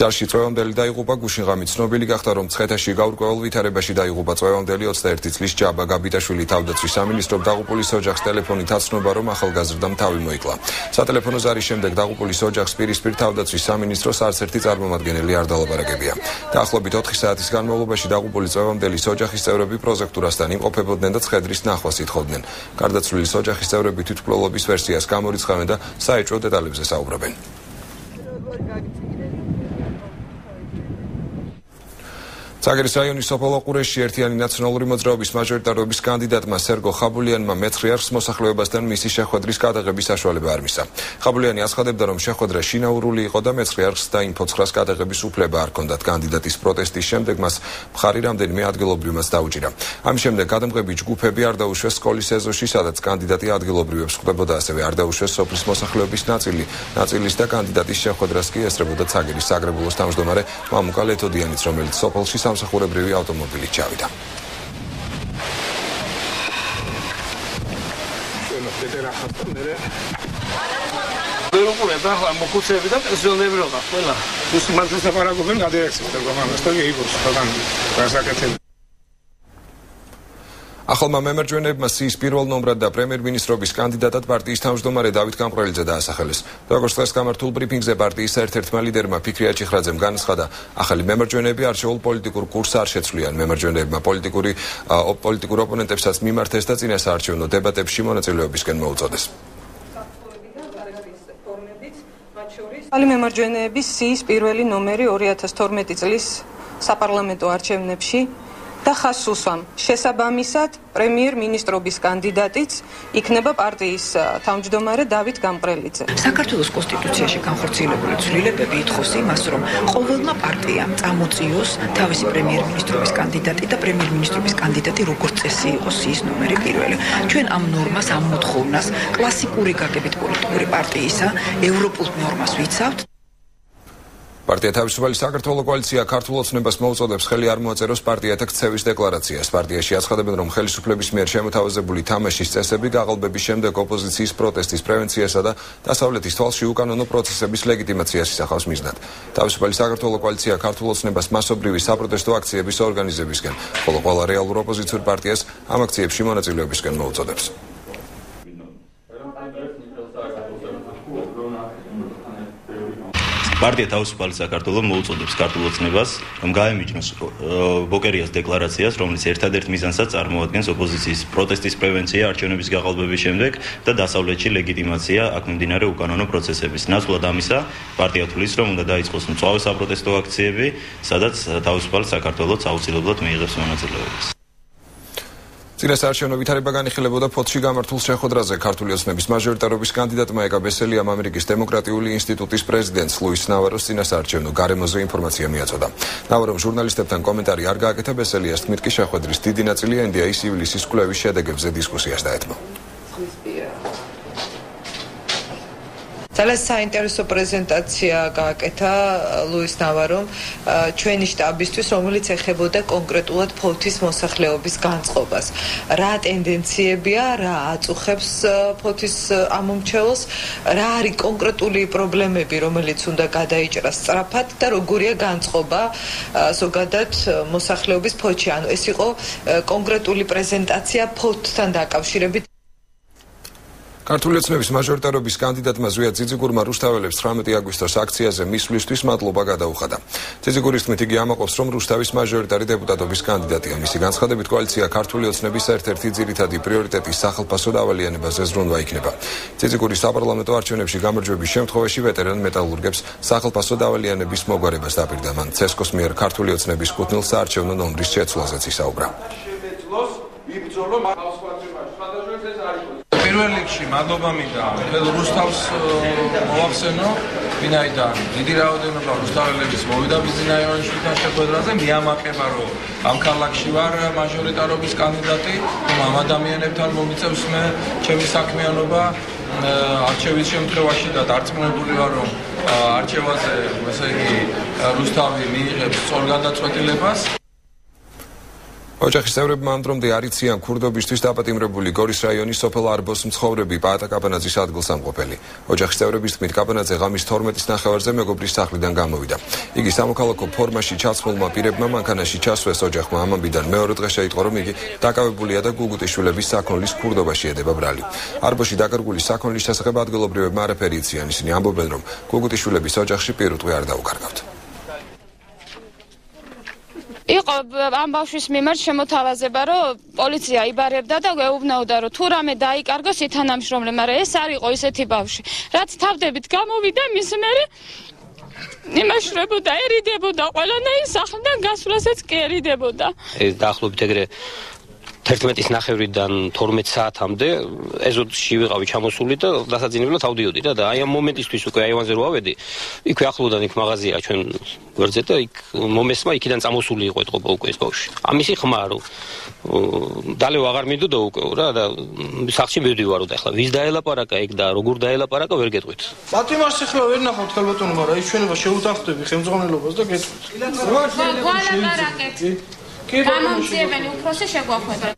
Ճարշիտրոյոն դելի դայղուպա գուշին ղամից նոբելի գաղթարոմ ծխետաշի գավուրկոյոլ վիթարեբաշի դայղուպացոյոն դելի ოცდაერთից լիս ճաբա գաբիտաշուլի թավդացվի սամինիստրոպ դաղուպոլիս օջախս տելեփոնի տասնուբարոմ ախալգազրդամ թավի մոյկլա սա տելեփոնը զարի շեմդեկ դաղուպոլիս օջախս պիրիսպիր թավդացվի սամինիստրոս արցերտից արմամადგენելի արդալաբարակებია Տախլոբիտ հինգ საათის განმავლობაში დაღუპული წევანდელი ოჯახის წევრები პროექტურასთან იმყოფებოდნენ და ცხედრის ნახვას ითხოვდნენ. Გარდაცვლილი ოჯახის წევრები თვითმკვლელობის ვერსიას გამორიცხავენ და საეჭვო დეტალებზე საუბრობენ. Ծագերիս რაიონის სოფელ ოყურეში ერთიანი ნაციონალური მოძრაობის მაჟორიტარობის კანდიდატმა სერგო ხაბულიანმა მეცხრიარს მოსახლეობასთან მისი შეხვედრის გადაღების საშუალება არ მისცა. Ხაბულიანი აცხადებდა, რომ შეხვედრა შინაურული იყო და მეცხრიარს დაინფოცხრას გადაღების უფლება არ ჰქონდათ. Კანდიდატის პროტესტის შემდეგ მას მხარი რამდენიმე ადგილობრივმაც დაუჭირა. Ამ შემდეგ გადამღები ჯგუფები არ დაუშვეს სკოლის ეზოში, სადაც კანდიდატი ადგილობრივებს ხვდებოდა, ასევე არ დაუშვეს სოფლის მოსახლეობის ნაწილი. Ნაწილის და კანდიდატის შეხვედრას კი ესწრებოდა ծაგერის საგრებულოს თავმჯდომარე მამუკა ლეთოდიანიც, რომელიც სოფელში სამსახურებრივი ავტომობილი ჩავიდა. Ახალმა მემარჯვენეებმა სიის პირველ ნომრად და პრემიერ-მინისტრობის კანდიდატად პარტიის თავმჯდომარე დავით გამყრელიძე დაასახელეს. Როგორც დღეს გამართულ ბრიფინგზე პარტიის ერთერთმა ლიდერმა ფიქრია ჭიხრაძემ განაცხადა, ახალი მემარჯვენეები არჩეულ პოლიტიკურ კურსს არ შეცვლიან. Მემარჯვენეებმა პოლიტიკური პოლიტიკურ ოპონენტებსაც მიმართეს და წინასაარჩევნო დებატებში მონაწილეობისკენ მოუწოდეს. Ახალი მემარჯვენეების სიის პირველი ნომერი ორი ათას თორმეტი წლის საპარლამენტო არჩევნებში და ხას უსვამ. Შესაბამისად, პრემიერ-მინისტრობის კანდიდატიც იქნება პარტიის თავმჯდომარე დავით გამყრელიძე. Საქართველოს კონსტიტუციაში განხორციელებული ცვლილებები ითხოვს იმას, რომ ყოველმა პარტიამ წამოწიოს თავისი პრემიერ-მინისტრობის კანდიდატი და პრემიერ-მინისტრობის კანდიდატი როგორც წესი იყოს სიის ნომერი პირველი. Ჩვენ ამ ნორმას, ამ მოთხოვნას კლასიკური გაგებით პოლიტიკური პარტიისა, ევროპულ ნორმას ვიცავთ. Партия თავისუფალი საქართველოს კოალიცია ქართულ ოცნებას მოუწოდებს ხელი არ მოაწეროს პარტიათა ქცევის დეკლარაციას. Პარტიაში აცხადებენ, რომ ხელისუფლების მიერ შემოთავაზებული თამაშის წესები გაყალბების შემდეგ ოპოზიციის პროტესტის პრევენციასა და დასავლეთის თვალში უკანონო პროცესების ლეგიტიმაციას ისახავს მიზნად. Თავისუფალი საქართველოს კოალიცია ქართულ ოცნებას მასობრივი საპროტესტო აქციების ორგანიზებისკენ, ხოლო ყველა რეალურ ოპოზიციურ პარტიას ამ აქციებში მონაწილეობისკენ მოუწოდებს. Партия თავისუფალი საქართველოს მოუწოდებს ქართულ ოცნებას, რომ გაემიჯნოს ბოკერიას დეკლარაციას, რომელიც ერთადერთ მიზანსაც წარმოადგენს ოპოზიციის პროტესტის პრევენცია არჩევნების გაყალბების შემდეგ და დასავლეთში ლეგიტიმაცია აქ მიმდინარე უკანონო პროცესების. Ნაცვლად ამისა, პარტია თulis, რომ უნდა დაიწყოს მწვავე საპროტესტო აქციები, სადაც თავისუფალი საქართველოს აუცილებლად მიიღებს მონაწილეობას. Წინასაარჩევნო ვითარება განიხილებოდა ფოთში გამართულ შეხვედრაზე. ქართული ოცნების მაჟორიტარობის კანდიდატმა ეკა ბესელიამ ამერიკის დემოკრატიული ინსტიტუტის პრეზიდენტს ლუის ნავაროს წინასაარჩევნო გარემოზე ინფორმაცია მიაწოდა. ნავარომ ჟურნალისტებთან კომენტარი არ გააკეთა, ბესელიას თქმით კი შეხვედრის დიდი ნაწილი ენ დი ეის ივლისის კვლევის შედეგებზე დისკუსიას დაეთმო. Ძალიან საინტერესო პრეზენტაცია გააკეთა ლუის ნავარომ ჩვენი შტაბისთვის, რომელიც ეხებოდა კონკრეტულად ფოთის მოსახლეობის განწყობას. Რა ტენდენციებია, რა აწუხებს ფოთის ამომრჩევლს, რა არის კონკრეტული პრობლემები, რომელიც უნდა გადაიჭრას სწრაფად და როგორია განწყობა ზოგადად მოსახლეობის ფოთში. Ანუ ეს იყო კონკრეტული პრეზენტაცია ფოთთან დაკავშირებით. Ქართული ოცნების მაჟორიტარობის კანდიდატმა ზვია ძიძიგურმა რუსთაველებს ცხრამეტი აგვისტოს აქციაზე მისვლისთვის მადლობა გადაუხადა. Ძიძიგურის თქმით, იგი ამაყობს, რომ რუსთავის მაჟორიტარი დეპუტატობის კანდიდატია. Მისი განცხადებით, კოალიცია ქართული ოცნების ერთ-ერთი ძირითადი პრიორიტეტი სახალხო დავალიანებაზე ზრუნვა იქნება. ძიძიგურის საპარლამენტო არჩევნებში გამარჯვების შემთხვევაში ვეტერან მეტალურგებს სახალხო დავალიანების მოგვარებას დაპირდა. მან ცესკოს მიერ ქართული ოცნების კუთვნილ საარჩევნო ნომრის შეცვლაზეც ისაუბრა. Პირველ რიგში მადლობა მინდა მთელ რუსთავს მოახსენო, ვინაიდან დიდი რაოდენობა რუსთაველების მოვიდა ბიზნაიონში შეხვედრაზე, მიამაყება, რომ ამ ქალაქში ვარ მაჟორიტარობის კანდიდატი, ამ ადამიანებთან მომიწევს მე ჩემი საქმიანობა არჩევის შემთხვევაში და დარწმუნებული ვარ, რომ არჩევაზე, ესე იგი, რუსთავი მიიღებს სწორგადაწყვეტილებას. Oqaxhisevrebi mandrumde aritsyan kurdobishtis dapattimrebuli Goris rayonis Sopelarbo's mtsxovrebi paatakapanadzis adgils amqopeli. Oqaxhisevrebis tmit kapanadze ghamis tormet's nakhavarzze megobris sakhlidan gamovida. Igi samokaloko formashi chatsxulma pirebma mankanashi chasves oqaxma amanbidan meore dghe shaitqo rom igi dakavebulia da Gugutishvilebis sakonlis kurdobashi edeba brali. Arboshi dakarguli sakonlis tasaqeba adgilobribebma araperi itsyan isini ambobben rom Gugutishvilebis oqaxshi pirut qvi ar daukargavt. იყო ამ ბავშვის მიმართ შემოთავაზება რომ პოლიცია იბარებდა და გვეუბნაოდა რომ თუ რამე დაიკარგოს ითანამშრომლე მაგრამ ეს არ იყო ისეთი ბავშვი რაც თავდებით გამოვიდა მის მერე იმაშრებოდა ერიდებოდა ყველანაირ სახლიდან გასვლასაც კი ერიდებოდა ეს დაახლოებით ეგრე თერთმეტის ნახევრიდან თორმეტ საათამდე ეზოტში ვიყავი ჩამოსული და დასაძინებლად ავდიოდი და აი ამ მომენტისთვის უკვე აივანზე რო ავედი იქვე ახლოდან იქ მაღაზია ჩვენ გვერდზე და იქ მომესმა იქიდან წამოსული იყო ეთყობა უკვე ეს ბავში ამისი ხმა რო დალევ აღარ მინდოდა უკვე რა და სახლში მივდივარო და ახლა ვის დაელაპარაკა ეგ და როგორ დაელაპარაკა ვერ გეტყვით მათიმარში ხმა ვერ ნახავთ ქალბატონო მაგრამ ის ჩვენება შეუტანხმდები ხელმძღვანელობას და გეტყვით გამომწიებელი უფროსი შეგვახვედრა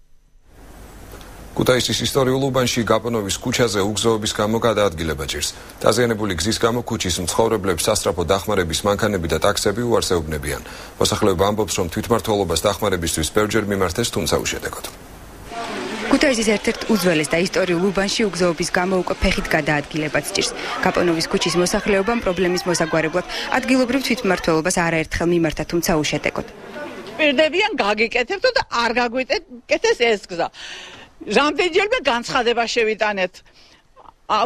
Kutaistis istoriul ubanshi Gapanovis kuchaze ugzoobis gamo gadaadgileba jirs. Dazianebuli gzis gamo kuchis mtsxovreblebs sastrapo dakhmarebis mankanebis da taksebi uarseobnebian. Mosakhlebeba ambobs rom titmartvolobas dakhmarebistvis berjer mimartes tundza უშედეგოდ. Kutaistis ertert uzveles da istoriul ubanshi ugzoobis gamo uqve fexit gadaadgilebat jirs. Gapanovis kuchis mosakhlebebam problemis mosagvareblad adgilobreb titmartvolobas araertxel mimarta tundza უშედეგოდ. Pirdebyan gagiketebto da ar gagviketes es gza. Ramdegelbe gantsxadeba shevitanet.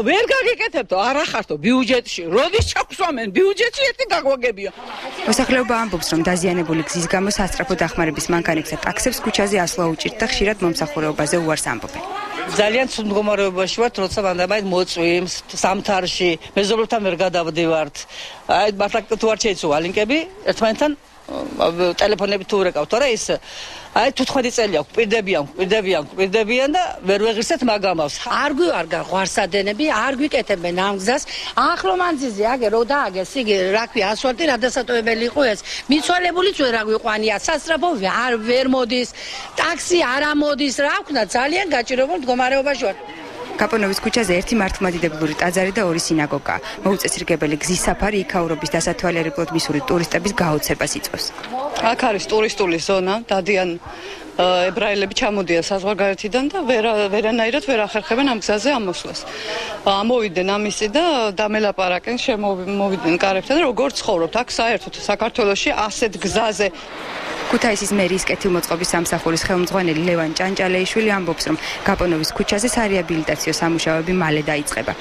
Ver gagiketebto ar axarto byudjetshi. Rodis chaksvamen byudjetshi erti gagvagebio. Mosakhlebeba ambobs rom dazianebuli gzis gamo sastrafo dakhmarebis mankaneksa taksebs kuchaze asla uchirt da khshirat momsakhvoreobaze uars ambobben. Ძალიან ცუდ მდგომარეობაში ვართ, როცა ვანდაბაით მოწვი სამთარში, მეზობლებთან ვერ გადავდივართ. აი მართლა თუ არ შეიძლება ალინკები ერთმანეთთან ტელეფონები თუ რეკავთ, რა ის აი თუთხმეტი წელი აქვს, პირდებიან, პირდებიან, პირდებიან და ვერ ვეღირსეთ მაგამავს. არ გვარ გვარსადენები, არ გვიკეთებენ ამ გზას. ახლომანძიზე აგე რო დააგეს, იგი რა ქვია, ასფალტი რა დასატოვებელი იყო ეს. მიცვალებულიც ვერ აგვიყვანია, სასწრაფო არ ვერ მოდის, ტაქსი არ ამოდის, რა ვქნა, ძალიან გაჭირებულ მდგომარეობაში ვარ. Gapanovis kuchaze erti martmadidebuli ტაძარი და ორი სინაგოგა. Მოუწესრიგებელი გზის საფარი იქაურობის დასათვალიერებლად მისული ტურისტების გაოცებას იწვევს. Აქ არის ტურისტული ზონა, დადიან ებრაელები ჩამოდიან საზღვარგარეთიდან და ვერანაირად ვერ ახერხებენ ამ გზაზე ამოსვლას. Ამოვიდნენ ამისი და დამელაპარაკენ, შემოვიდნენ კარებთან, როგორ ცხოვრობთ აქ საერთოდ საქართველოში ასეთ გზაზე. Kutaistis meris kethilmotsqobis samsakhulis khelmzgvaneli Levan Ჭანჭალეიშვილი ambobs rom Gapanovis kuchaze sarehabilitatsio samushavebbi male daiqeba.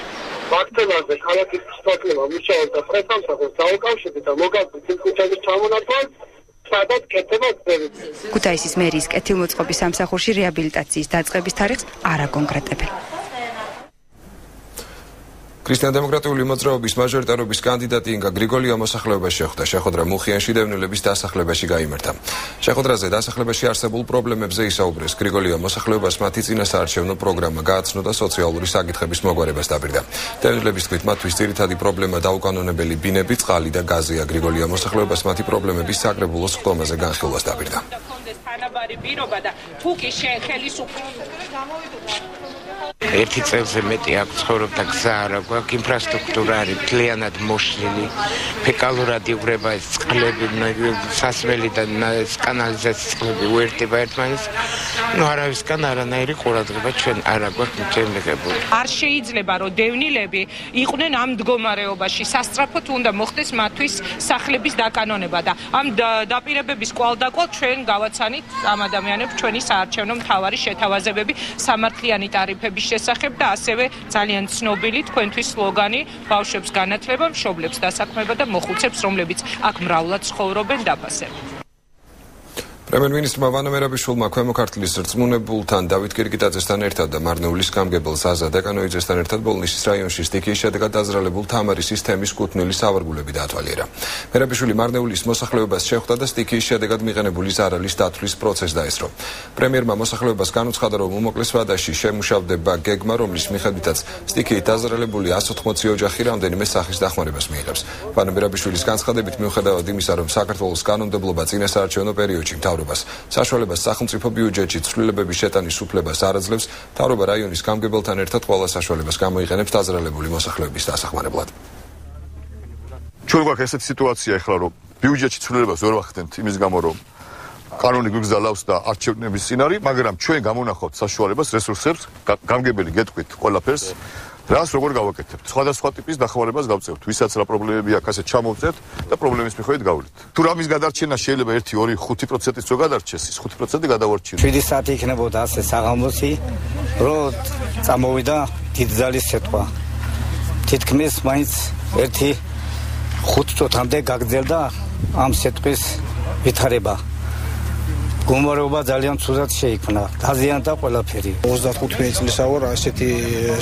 Baktelazde khalakis psotneva mushaobda qresamsakhos daukavshebit da mogagbitsit kuchazis chamonatvat sadats ketheba gzeri. Kutaistis meris kethilmotsqobis samsakhurshi reabilitatsiis daწყების tariqs არ აკონკრეტებენ. Ქრისტიან-დემოკრატიული მოძრაობის მაჟორიტარობის კანდიდატი ინგა გრიგოლია მოსახლეობაში შეხვდა. Შეხვედრა მუხიანში დევნილების დასახლებაში გაიმართა. Შეხვედრაზე დასახლებაში არსებულ პრობლემებზე ისაუბრეს. გრიგოლია მოსახლეობას მათი წინასაარჩევნო პროგრამა გააცნო და სოციალური საკითხების მოგვარებას დაპირდა. დევნილების თქმით, მათთვის ძირითადი პრობლემა დაუკანონებელი ბინები, წყალი და გაზია. გრიგოლია მოსახლეობას მათი პრობლემების საკრებულოს ხდომაზე განხილვას დაპირდა. ერთი წელზე მეტი აქვს ცხოვრობდა გზა არა გვაქვს ინფრასტრუქტურა არის მთლიანად მოშლილი ფეკალურად იღვრება ეს წყლები სასმელი და კანალიზაციის წყლები უერთდება ერთმანეთს ნუ არავისგან არანაირი ყურადღება ჩვენ არ გვაქვს მიღებული არ შეიძლება რომ დევნილები იყვნენ ამ მდგომარეობაში სასწრაფოდ უნდა მოხდეს მათთვის სახლების დაკანონება და ამ დაპირებების კვალდაკვალ ჩვენ გავაცანით ამ ადამიანებს ჩვენი საარჩევნო მთავარი შეთავაზებები სამართლიანი ტარიფების შესახებ და ასევე ძალიან ცნობილი თქვენთვის სლოგანი ბავშვებს განათლება, მშობლებს დასაქმება და მოხუცებს, რომლებიც აქ მრავლად ცხოვრობენ, დაბასებენ. Პრემიერ-მინისტრმა Vano Merabishvulma ქვემოქართლის რწმუნებულთან დავით გირგიტაძესთან ერთად და მარნეულის გამგებელ ზაზა დეკანოიძესთან ერთად ბოლნისის რაიონში სტიქიის შედეგად დაზრალებულ თამარისის თემის კუთვნილი სავარგულები დაათვალიერა. Merabishvuli მარნეულის მოსახლეობას შეხვდა და სტიქიის შედეგად მიღებული ზარალის დათვლის პროცესი დაესწრო. პრემიერმა მოსახლეობას განუცხადა, რომ უმოკლეს ვადაში შემუშავდება გეგმა, რომლის მიხედვითაც სტიქიით დაზრალებული εκατი ოცდაოთხი ოჯახი რამდენიმე სახის დახმარებას მიიღებს. Vano Merabishvilis განცხადებით მიუხედავად იმისა, რომ საქართველოს კანონმდებლობა წინასაარჩევნო პერიოდში taurubas. Sasholebas sakhmtsipo byujetchi tslulebeb shetani suplebas aradzlevs taurubas raionis gamgebeltan ertat qvala sasholebas gamoiqenebs dazralebuli mosakhlebis dasakmaneblad. Çun gak eset situatsiya ixhla rom byujetchi tslulebas ver vaxtent imis gamo rom kanuni gigzalaus da archevnebis ssenari magram çun gamonakhovt sasholebas resursebs gamgebeli getqvit qolapers Ras rogor gavaketebti. Sqadasqva tipis dakhvarebas gavtsevt. Visats ra problemebi ak ase chamovtset da problemis mikhoit gavlit. Tu ramis gadarchena sheyleba one two five procent-is tso gadarches, is five procent-i gadavorchina. seven saati ikneboda ase sagamvosi ro tsamovida tidzalis setva. Titkmis mains one five procent-amde gagzelda am setvis vitareba. Գումարովա ძალიან ծուզած շեիքնա դազիանտա ყველაფერი twenty-five լիսավոր այսეთი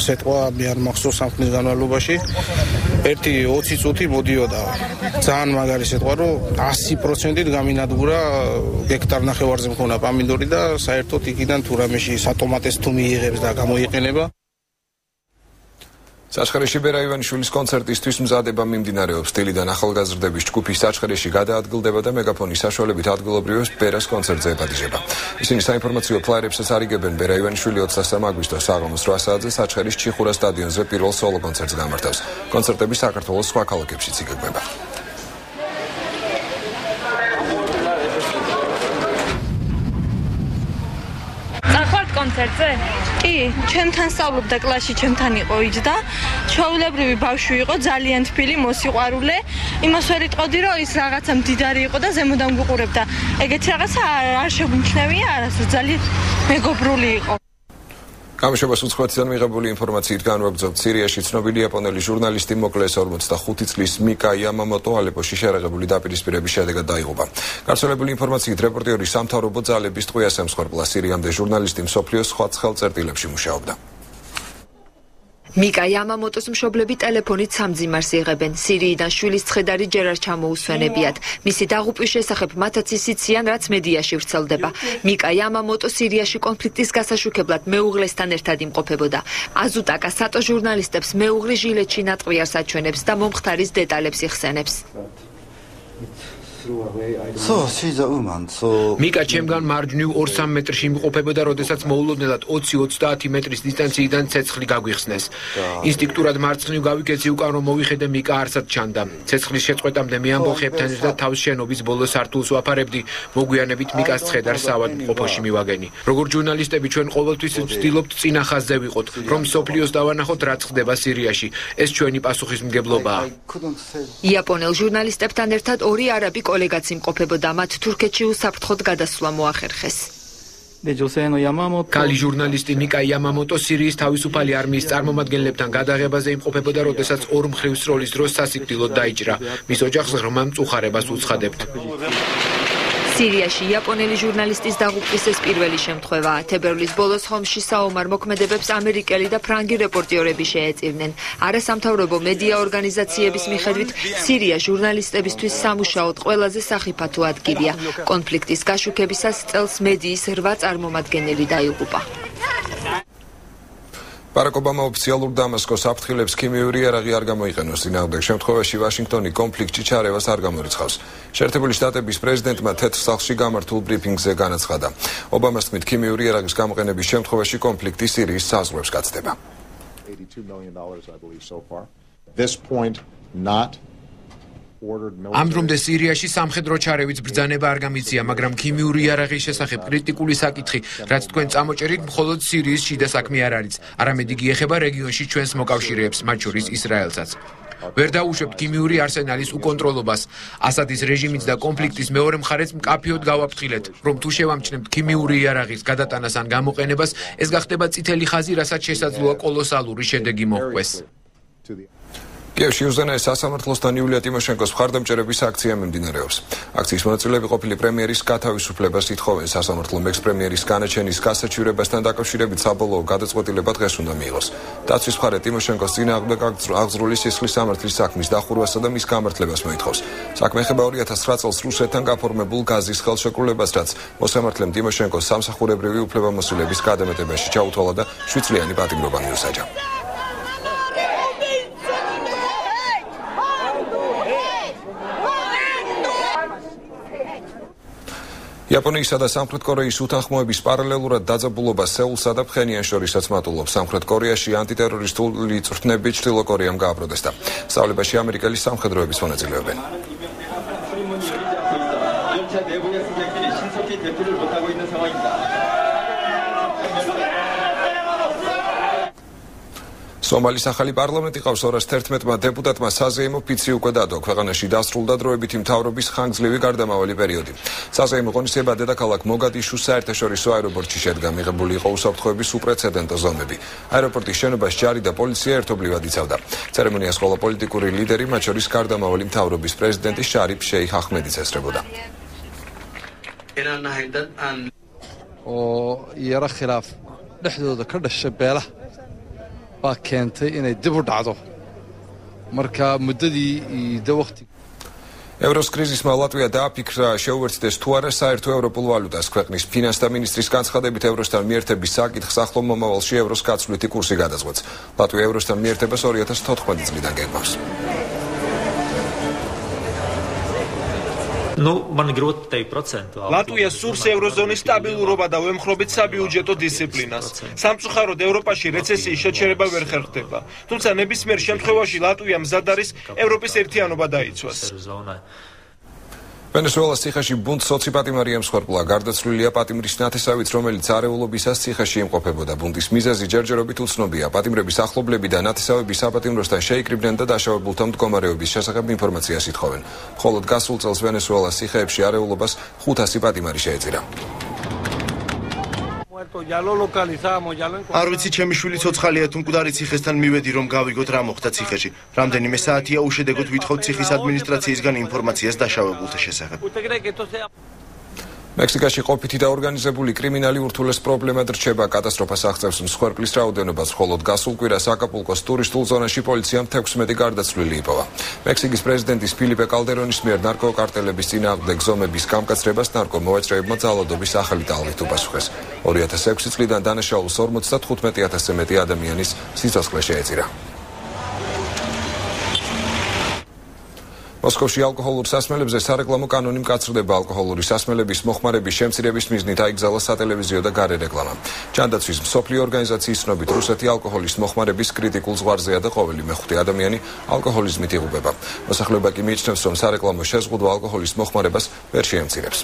սետվա միան մախսոս ամքնի գանալուբაში ერთი twenty-five მოდიოდა ძალიან მაგარი სეტყვა რო one hundred percent-ით გამინადგურა ჰექტარ ნახევარზე მქონა პამინდორი და საერთოდ იქიდან თუ რამეში სატომატეს თუ მიიღებს და გამოიყენება Sashqereshi Berayevanishulis konsertistvis mzadeba მიმდინარეობს სტილიდან ახალგაზრდების ჯგუფი Sashqereshi გადაადგილდება და მეგაფონის საშუალებით ადგილობრივებს ბერას კონცერტზე ებატიჟება. Ისინი საინფორმაციო ფლაიერებს არიგებენ Berayevanishvili twenty-three აგვისტო საღამოს eight საათზე Sashqereshi Chikhura სტადიონზე პირველ სოლო კონცერტს გამართავს. Კონცერტები საქართველოს სხვა ქალაქებშიც იგეგმება. Წახვალთ კონცერტზე? Კი, ჩემთან სწავლობდა კლასში, ჩემთან იყო იჯდა. Ჩვეულებრივი ბავშვი იყო, ძალიან თბილი, მოსიყვარულე. Იმას ვერ იტყოდი, რომ ის რაღაცა მდიდარი იყო და ზემოდან გიყურებდა. Ეგეთი რაღაცა არ შეგვიმჩნევია, არასდროს ძალიან მეგობრული იყო. Გამშობას უცხოეთიდან მიღებული ინფორმაციით განვაგრძობთ სირიაში ცნობილი იაპონელი ჟურნალისტი მოკლეს forty-five წლის მიკა იამამოტო ალეპოში შეერაღებული დაპირისპირების შედეგად დაიღუპა. Გავრცელებული ინფორმაციით რეპორტერი სამთავრობო ძალების ტყვიას ემსხვერპლა სირიამდე ჟურნალისტი მსოფლიოს სხვა ცხელწერტილებში მუშაობდა. Mika Yamamotos მშობლები ტელეფონით სამძიმარს იღებენ. Სირიიდან შვილის ცხედარი ჯერ არ ჩამოუსვენებიათ. მისი დაღუპვის შესახებ მათაც ისიციან, რაც მედიაში ვრცელდება. Mika Yamamoto სირიაში კონფლიქტის გასაშუქებლად მეუღლესთან ერთად იმყოფებოდა. Azutaka Sato ჟურნალისტებს მეუღლე ჟილეტში ნატყვიარს აჩვენებს და მომხდარის დეტალებს იხსენებს. So, she's a woman. So Mika Chemgan marginu two three metrshi imqopebeda, rodesats moulodnelad twenty thirty metris distantsiidan cetsxli gagiqsnes. Instikturad martsxniu gaviketsi ukan rom moviqede Mika arsat chanda. Cetsxlis shetsqvetamde meamboqebtan erda tavs shenobis bolo sartults uaparebdi. Moguyanebit Mikas tsxedars savat imqoposhi mivageni. Rogor jurnalistebi chven qoveltvis vtstilobt tsinahazze viqot, rom soplios davanahot ra tsxdeba Siriashi. Es chveni pasuxismgeblobaa. Yaponel jurnalistebtan ertad ori arabi Kolegats imqopeboda mat Turketshi უსაფრთხოდ გადასვლა მოახერხეს. Kali ჟურნალისტი Mika Yamamoto სირიის თავისუფალი არმიის წარმომადგენლებთან გადაღებაზე იმყოფებოდა, როდესაც ორ მხრივ სროლის დროს სასიკვდილოდ დაიჭრა. Მის ოჯახს ღრმა მწუხარებას უცხადებთ. სირიაში იაპონელი ჟურნალისტის დაღუპვის ეს პირველი შემთხვევაა. თებერვლის ბოლოს ჰომში საომარ მოქმედებებს ამერიკელი და ფრანგი რეპორტიორები შეეწირნენ. არასამთავრობო მედია ორგანიზაციების მიხედვით, სირია ჟურნალისტებისთვის სამუშაოდ ყველაზე სახიფათო ადგილია. კონფლიქტის გაშუქებისას წელს მედიის eight წარმომადგენელი დაიღუპა. Barak Obama oficialur Damaskos aptkilebs kimიური იარაღი არ გამოიყენოს წინააღმდეგ შემთხვევაში ვაშინგტონი კონფლიქტში ჩარევას არ გამორიცხავს. შეერთებული შტატების პრეზიდენტმა თეთრ სახლში გამართულ ბრიფინგზე განაცხადა. ობამას თქმით, ქიმიური იარაღის გამოყენების შემთხვევაში კონფლიქტი სირიის საზღვრებს გაცდება. eighty-two million dollars I believe so far. This point not Amdromde Siriashi samkhedro charevits brzaneba ar gamitsia, magram kimyuri iaragis shesaheb kritikuli sakitxi, rats tqvens amocherit მხოლოდ Siriyis shida sakme ar aris, aramedi giexeba regionshi chvens mokavshirebs, mat shoris Israelsats. Ver daushebt kimyuri arsenalis ukontrolobas, Asadis režimits da konfliktis meore mkharets mkapiod gavaptqilet, rom tu shevamchnebt kimyuri iaragis gadatanas an gamoqenebas, es gaxteba tsiteli khazi, rasats shesadzloa kolosaluri shedegi moqves. Kievshi uzdanais sasamartlosdan Yulia Timoshenkos მხარდამჭერების აქცია მიმდინარეობს. აქციის მონაწილეები ყოფილი პრემიერის გათავისუფლებას ითხოვენ სასამართლო მექს-პრემიერის განაჩენის გასაჩივრებასთან დაკავშირებით საბოლოო გადაწყვეტილება დღეს უნდა მიიღოს. Დაცვის მხარე Timoshenkos წინააღმდეგ აღძრული სისხლის სამართლის საქმის დახურვასა და მის გამართლებას მოითხოვს. საქმე ეხება two thousand eight წელს რუსეთთან გაფორმებულ გაზის ხელშეკრულებას, რაც მოსამართლემ Timoshenkos სამსახურებრივი უფლებამოსილების გადამეტებაში ჩაუთვალა და seven წლიანი პატიმრობა მიუსაჯა. Japonisë dhe Სამხრეთ Koreisë უთანხმოების პარალელურად დაძაბულობა სეულსა და ფხენიანში შორისაც მატულობს. Სამხრეთ Koreashi ანტიტერორისტული წვრთნები ჩრდილო Koream გააპროტესტა. Სავლებაში ამერიკელი სამხედროების მონაწილეობენ. Somali Sakhali parlamenti qaws oras tetëmbëdhjetë deputatma Sazeimo Pitsiuko dado kveghanashi dasrulda droebit imtavrobis khangzlevi gardamavali periodi. Sazeimo qonisieba detakalak Mogadishu saertashoriso aeroportshi shedga mighebuli iqo usaptkhoebis uprecedento zonebi. Aeroportis shenobas gjari da politsia ertoblivad itsavda. Ceremonias qvela politikuri lideri mat shoris gardamavali imtavrobis prezidenti Sharip Sheikh Ahmedits esreboda. O yara khilaf dhexdooda ka dhashay beelaha kentay inay dib u dhacdo marka muddadii iyo waqti Euroskrizisma Latvia da pikra sheuvertdes tuara saerto europol valutas kveqnis finansda ministris gantsxadebit Evrostan miertebis sakitx aqlom momavalshi evros gatsvleti kursi gadazgvats Latvia Evrostan miertebas dy mijë e tetëmbëdhjetë წლიდან გეგმავს Ну, мангрот pesëdhjetë procent. Латвия сурс еврозони стабилურობა და ვემხრობით საბიუჯეტო დისციპლინას. სამწუხაროდ ევროპაში რეცესიის შეჩერება ვერ ხერხდება. Თუმცა ნებისმიერ შემთხვევაში ლატვია მზად არის ევროპის ერთიანობა დაიცვას. Venezuela-s ციხეში ბუნდს სოციოპატი მარიამ სხორპლა გარდაცვლილია პატიმრის ნათესავით, რომელიც არეულობისას ციხეში იმყოფებოდა. ბუნდის მიზეზი ჯერჯერობით უცნობია. პატიმრების ახლობლები და ნათესავები საპატიმროსთან შეიკრიბნენ და დაშავებულთა მდგომარეობის შესახებ ინფორმაციას ითხოვენ. Მხოლოდ გასულ წელს Venezuela-s ციხეებში არეულობას cinq sata პატიმარი შეეწირა. Არ ვიცი ჩემი შვილი ცოცხალია თუ მკვდარი ციხესთან მივედი რომ გავიგოთ რა მოხდა ციხეში. Რამდენიმე საათია უშედეგოდ ვითხოვთ ციხის ადმინისტრაციისგან ინფორმაციას დაშავებულთა შესახებ. Meksikashi qopiti da organizebuli kriminali urthules problema drcheba katastrofas agzevs mskhverplis raodenobats xolod gasul quiras Acapulcos turistul zonashi politsiam tetëmbëdhjetë gardatsvlili ipova. Meksikis prezidentis Felipe Calderonis mier narkokartelebis tsinagdeg zomebis gamkatsrebas narkomovatsrebma zalodobis akhali talvit upasukhes. dy mijë e shestë წლიდან danashaul cinquanta e cinquanta mijë meti ადამიანის სიცოცხლე შეეწირა. Moskovshi alkoholur sasmelebze sareklamo kanoni mkatsrdeba alkoholuri sasmelebis mokhmarebis shemtsirების miznit aigzala satelevizio da garereklama. Jandatsvis მსოფლიო ორგანიზაციის ცნობით რუსეთი ალკოჰოლის მოხმარების კრიტიკულ ზღვარზეა და ყოველი მეხუთე ადამიანი ალკოჰოლიზმით იღუპება. Მოსახლეობა კი მიიჩნევს, რომ სარეკლამო შეზღუდვა ალკოჰოლის მოხმარებას ვერ შეემცირებს.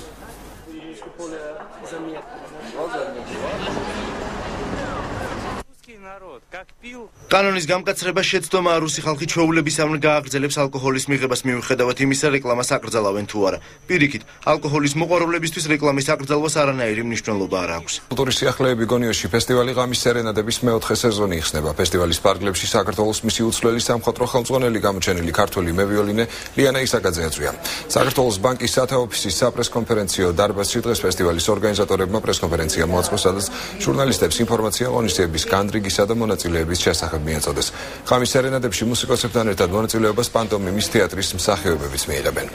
Კანონის გამკაცრება შეცდომა რუსი ხალხი ჩვეულებისამრ გააგრძელებს ალკოჰოლის მიღებას მიუხედავად იმისა, რეკლამას აკრძალავენ თუ არა. Პირიქით, ალკოჰოლის მოყვარულებისთვის რეკლამის აკრძალვას არანაირი მნიშვნელობა არ აქვს. Კულტურის სიახლეები გონიოში ფესტივალი ღამის სერენადების მეოთხე სეზონი იხსნება. ფესტივალის პარკლებში საქართველოს მისი უცვლელი სამხატვრო ხელმძღვანელი გამოჩენილი ქართველი მევიოლინე ლიანა ისაკაძეაძეა. საქართველოს ბანკის სათაო ოფისის საპრესკონფერენციო დარბაზში დღეს ფესტივალის ორგანიზატორებმა პრესკონფერენცია მოაწყო, სადაც ჟურნალისტებს ინფორმაცია ღონისძიების განრიგისა და მონაწილეების შესახებ მიაწოდეს. Ღამის სერენადებში მუსიკოსებთან ერთად მონაწილეობას პანტომიმის თეატრის მსახიობებიც მიიღებენ.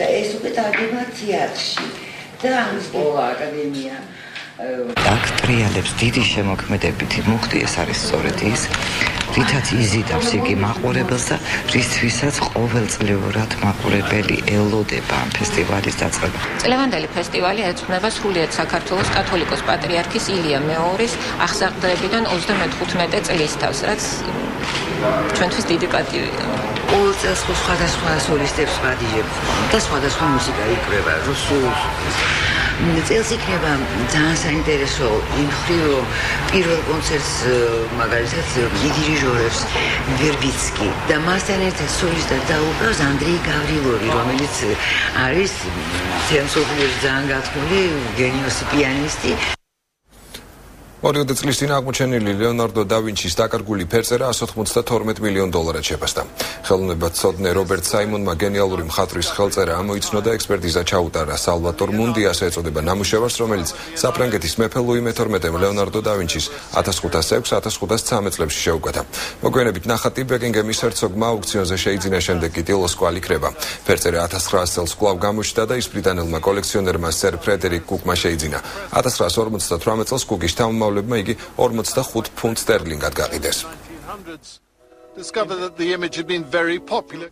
და ეს უკვე დაგება თეატრში და ამსკოლა აკადემია. Აქტრიალებს დიდი შემოქმედებით მუხტი ეს არის სწორედ ის, რითაც იზიდავს იგი მაყურებელს და რისთვისაც ყოველწლიურად მაყურებელი ელოდება ამ ფესტივალის დაწყებას. Წლევანდელი ფესტივალი ეძღვნება სრულიად საქართველოს კათოლიკოს პატრიარქის ილია მეორის აღსაყდრებიდან ოცდამეთხუთმეტე წლის თავს, რაც ჩვენთვის დიდი პატივია. Ол წელს სხვადასხვა სოლისტებს ვადიებ და სხვადასხვა მუსიკა იკრება რუსულ. Წელს იქნება ძალიან საინტერესო იმხრივ პირველ კონცერტს მაგალითად დირიჟორებს ვერბიცკი და მასთან ერთად სოლისტად დაუკრავს ანდრეი გავრილოვი, რომელიც არის თემსოფლიოში ძალიან გათვლილი გენიოსი პიანისტი. ორიოდე წლის წინ აღმოჩენილი ლეონარდო და ვინჩის დაკარგული ფერწერა një mijë e tetëmbëdhjetë milion dollarად შეფასდა. Ხელოვნებად ცოდნე რობერტ საიმონმა გენიალური მხატვრის ხელწერა ამოიცნო და ექსპერტიზა ჩაუტარა. სალვატორ მუნდიას ეწოდება ნამუშევარს, რომელიც საფრანგეთის მეფე ლუი მეთორმეტემ ლეონარდო და ვინჩის një mijë e pesëqind e shtatëmbëdhjetë წლებში შეუკათა. მოგვიანებით ნახატი ბეკინგემის ჰერცოგმა აუქციონზე შეიძინა, შემდეგ კი ტილოს კვალიქრება. ფერწერა një mijë e nëntëqind წელს კვლავ გამოჩნდა და ის ბრიტანელმა კოლექციონერმა სერ ფრედერიკ კუკმა შეიძინა. një mijë e nëntëqind e cinquanta-tre წელს კუკის თავმ Maullebma igi njëzet e pesë punt sterlingat gaqides. Discovered that the image had been very popular.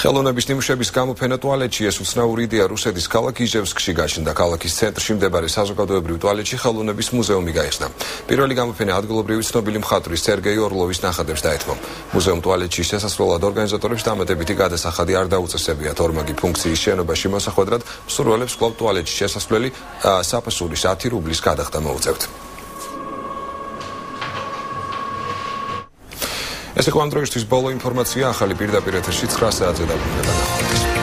Ხელოვნების ნიმუშების გამოყენა თვალეში ესუსნა ურიდია რუსეთის ქალაქის ჟევსკში გაჩნდა ქალაქის ცენტრში მდებარე საზოგადოებრივ თვალეში ხელოვნების მუზეუმი გაიხსნა. Პირველი გამოყენა ადგილობრივი ცნობილი მხატვრის სერგეი ორლოვის ნახატებს დაეთმო. მუზეუმ თვალეში შესასვლელად ორგანიზატორებს დამატებითი გადასახადი არ დაუწესებიათ. Ორმაგი ფუნქციის შენობაში მოსახვედრად მსურველებს კვლავ თვალეში შესასვლელი საფასურის ათი რუბლის გადახდა მოუწევთ. Este cuando estoy bolo información, Jalipirda Pireta Shitz, Krasa, Zedab.